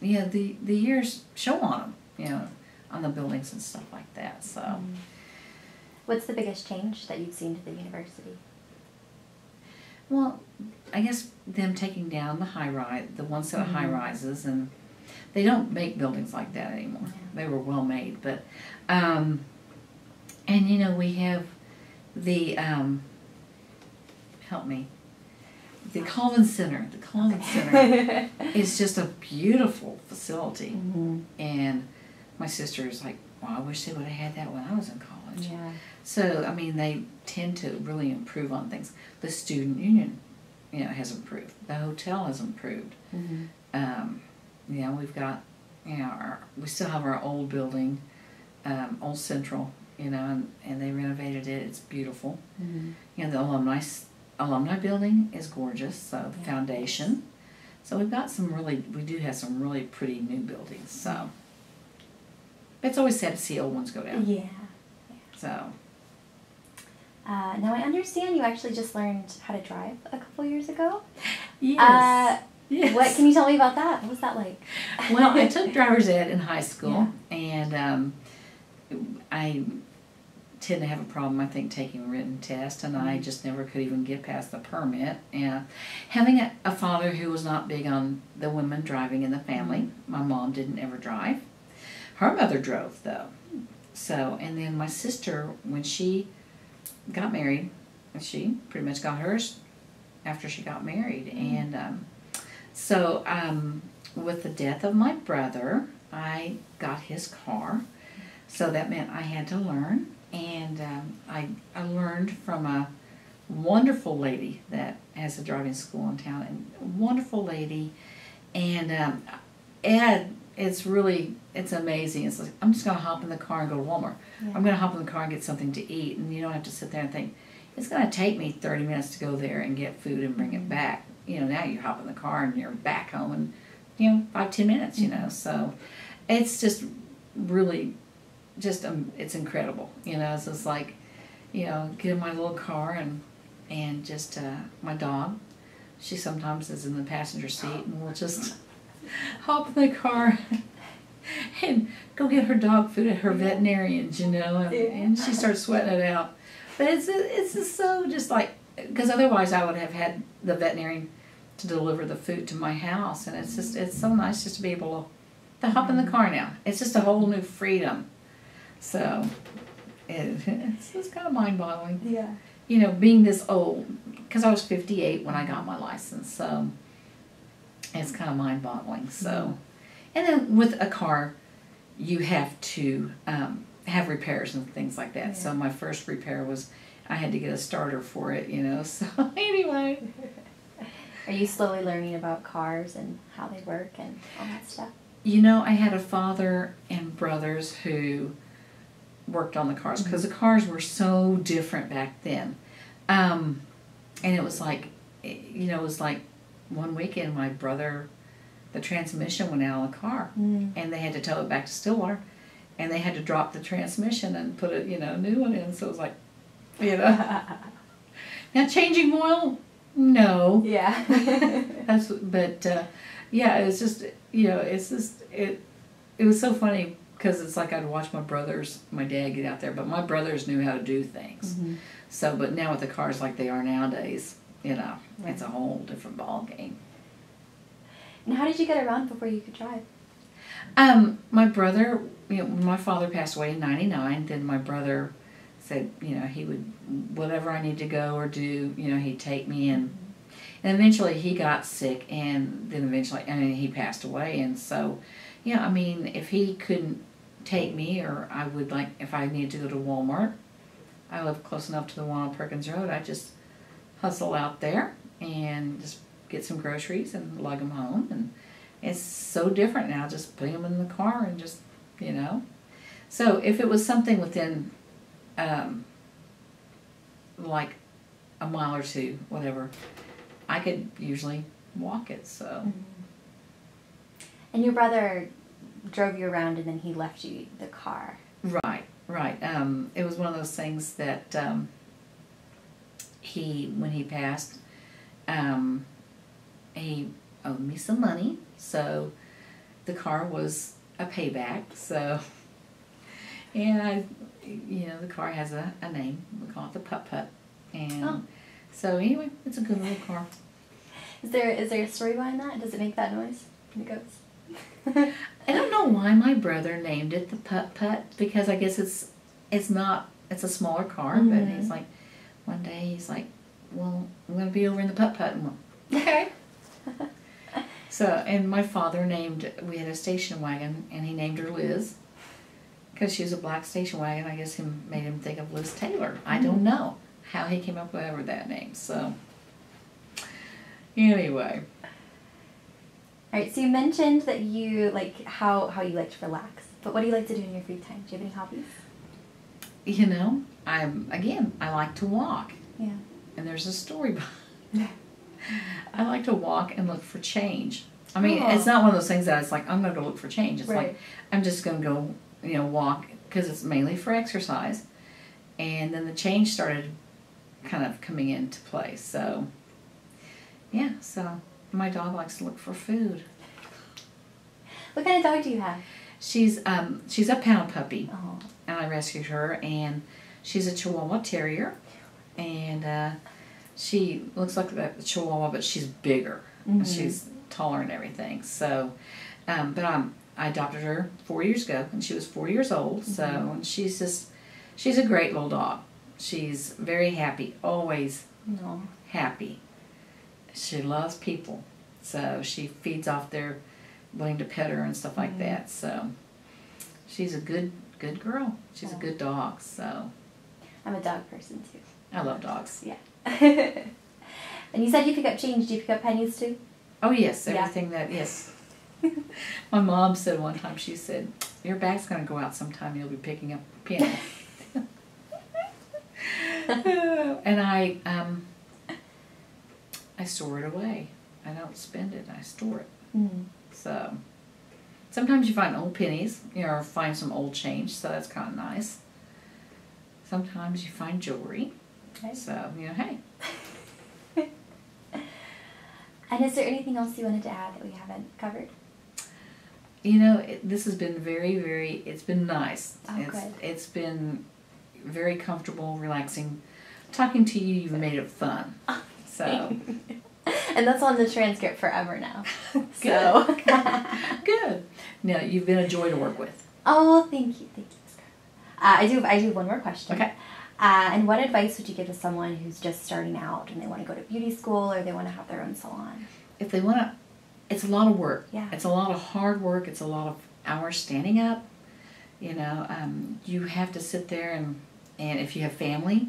yeah the the years show on them, you know, on the buildings and stuff like that. So. Mm-hmm. What's the biggest change that you've seen to the university? Well, I guess them taking down the high rise, the one set of mm-hmm. high rises, and they don't make buildings like that anymore. Yeah. They were well made, but um, and you know we have the, um, help me, the Coleman Center. The Coleman Center is just a beautiful facility. Mm-hmm. And my sister is like, well, I wish they would have had that when I was in college. Yeah. So, I mean, they tend to really improve on things. The Student Union, you know, has improved. The hotel has improved. Mm-hmm. Um, you know, we've got, you know, our, we still have our old building, um, Old Central, you know, and, and they renovated it. It's beautiful. Mm-hmm. You know, the alumni, alumni building is gorgeous, so the yeah. foundation. So we've got some really, we do have some really pretty new buildings, so. It's always sad to see old ones go down. Yeah. yeah. So. Uh, now I understand you actually just learned how to drive a couple years ago. Yes. Uh, yes. What can you tell me about that? What was that like? Well, I took driver's ed in high school, yeah. and um, I tend to have a problem, I think, taking written tests, and mm-hmm. I just never could even get past the permit. And having a, a father who was not big on the women driving in the family, mm-hmm. my mom didn't ever drive. Her mother drove, though. So, and then my sister, when she got married, she pretty much got hers after she got married. Mm-hmm. And um, so um, with the death of my brother, I got his car. So that meant I had to learn. And um, I, I learned from a wonderful lady that has a driving school in town. And a wonderful lady. And um, Ed... It's really, it's amazing. It's like, I'm just going to hop in the car and go to Walmart. Yeah. I'm going to hop in the car and get something to eat. And you don't have to sit there and think, it's going to take me thirty minutes to go there and get food and bring it back. You know, now you hop in the car and you're back home in, you know, five, ten minutes, you know. So it's just really, just, um, it's incredible. You know, it's just like, you know, get in my little car and, and just uh, my dog. She sometimes is in the passenger seat and we'll just... hop in the car and go get her dog food at her veterinarian's, you know, and, and she starts sweating it out. But it's it's just so just like, because otherwise I would have had the veterinarian to deliver the food to my house, and it's just, it's so nice just to be able to hop in the car now. It's just a whole new freedom. So it, it's, it's kind of mind-boggling. Yeah. You know, being this old, because I was fifty-eight when I got my license, so. It's kind of mind-boggling. So, and then with a car, you have to um, have repairs and things like that. Yeah. So my first repair was I had to get a starter for it, you know. So anyway, are you slowly learning about cars and how they work and all that stuff? You know, I had a father and brothers who worked on the cars because mm-hmm. the cars were so different back then, um, and it was like, you know, it was like. One weekend, my brother, the transmission went out of the car, mm. and they had to tow it back to Stillwater, and they had to drop the transmission and put a you know new one in. So it was like, you know, now changing oil, no, yeah, that's but uh, yeah, it's just you know, it's just it. It was so funny because it's like I'd watch my brothers, my dad get out there, but my brothers knew how to do things. Mm-hmm. So, but now with the cars like they are nowadays. You know, it's a whole different ball game. And how did you get around before you could drive? Um, my brother, you know, my father passed away in ninety-nine. Then my brother said, you know, he would, whatever I need to go or do, you know, he'd take me in. And eventually he got sick, and then eventually, I mean, he passed away. And so, you know, I mean, if he couldn't take me, or I would like, if I needed to go to Walmart, I live close enough to the one on Perkins Road, I just... hustle out there and just get some groceries and lug them home. And it's so different now, just putting them in the car and just, you know. So if it was something within um, like a mile or two, whatever, I could usually walk it, so. Mm-hmm. And your brother drove you around and then he left you the car. Right, right. Um, it was one of those things that... Um, He, when he passed, um, he owed me some money, so the car was a payback, so, and I, you know, the car has a, a name, we call it the Putt-Putt, and oh. so anyway, it's a good little car. Is there, is there a story behind that? Does it make that noise when it goes? I don't know why my brother named it the Putt-Putt, because I guess it's, it's not, it's a smaller car, mm-hmm. but he's like, one day he's like, well, I'm going to be over in the putt-putt one. Okay. So, and my father named, we had a station wagon, and he named her Liz, because she was a black station wagon. I guess him made him think of Liz Taylor. I don't know how he came up with that name, so. Anyway. All right, so you mentioned that you like how, how you like to relax, but what do you like to do in your free time? Do you have any hobbies? You know, I'm, again, I like to walk. Yeah. And there's a story behind I like to walk and look for change. I mean, oh. It's not one of those things that it's like, I'm going to go look for change. It's right. Like, I'm just going to go, you know, walk, because it's mainly for exercise. And then the change started kind of coming into play. So, yeah, so my dog likes to look for food. What kind of dog do you have? She's, um, she's a pound puppy. Oh. And I rescued her, and she's a Chihuahua Terrier. And, uh... she looks like a Chihuahua, but she's bigger. Mm-hmm. She's taller and everything. So, um, but I'm, I adopted her four years ago, and she was four years old. Mm-hmm. So, and she's just, she's a great little dog. She's very happy, always no. happy. She loves people. So she feeds off their willing to pet her and stuff like mm-hmm. that. So, she's a good, good girl. She's oh. a good dog. So, I'm a dog person too. I love dogs. Yeah. And you said you pick up change. Do you pick up pennies too? Oh yes, everything yeah. that yes. My mom said one time, she said, your bag's gonna go out sometime, you'll be picking up pennies. And I um I store it away. I don't spend it, I store it. Mm. So sometimes you find old pennies, you know, or find some old change, so that's kinda nice. Sometimes you find jewelry. Okay. So, you know, hey. And is there anything else you wanted to add that we haven't covered? You know, it, this has been very, very, it's been nice. Oh, it's, good. It's been very comfortable, relaxing. Talking to you, you've made it fun. So. And that's on the transcript forever now. Good. So. Good. Good. No, you've been a joy to work with. Oh, thank you. Thank you. Uh, I do, I do have one more question. Okay. Uh, and what advice would you give to someone who's just starting out and they want to go to beauty school or they want to have their own salon? If they want to, it's a lot of work. Yeah. It's a lot of hard work. It's a lot of hours standing up. You know, um, you have to sit there and, and if you have family,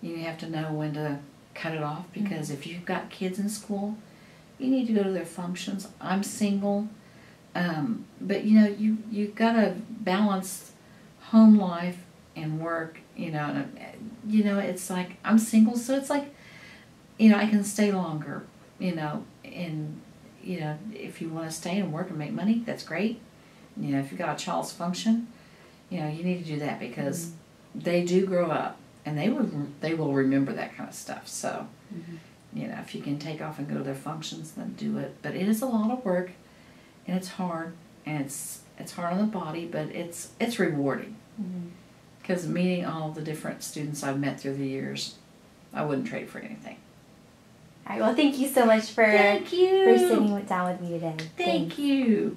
you have to know when to cut it off because mm-hmm. if you've got kids in school, you need to go to their functions. I'm single. Um, but, you know, you, you've got to balance home life and work, you know, and, you know, it's like, I'm single, so it's like, you know, I can stay longer, you know, and, you know, if you want to stay and work and make money, that's great. You know, if you've got a child's function, you know, you need to do that because mm-hmm. they do grow up, and they will, they will remember that kind of stuff, so, mm-hmm. you know, if you can take off and go to their functions, then do it, but it is a lot of work, and it's hard, and it's, it's hard on the body, but it's, it's rewarding. Mm-hmm. Because meeting all the different students I've met through the years, I wouldn't trade for anything. All right, well, thank you so much for, thank you. for sitting down with me today. Thank Thanks. you.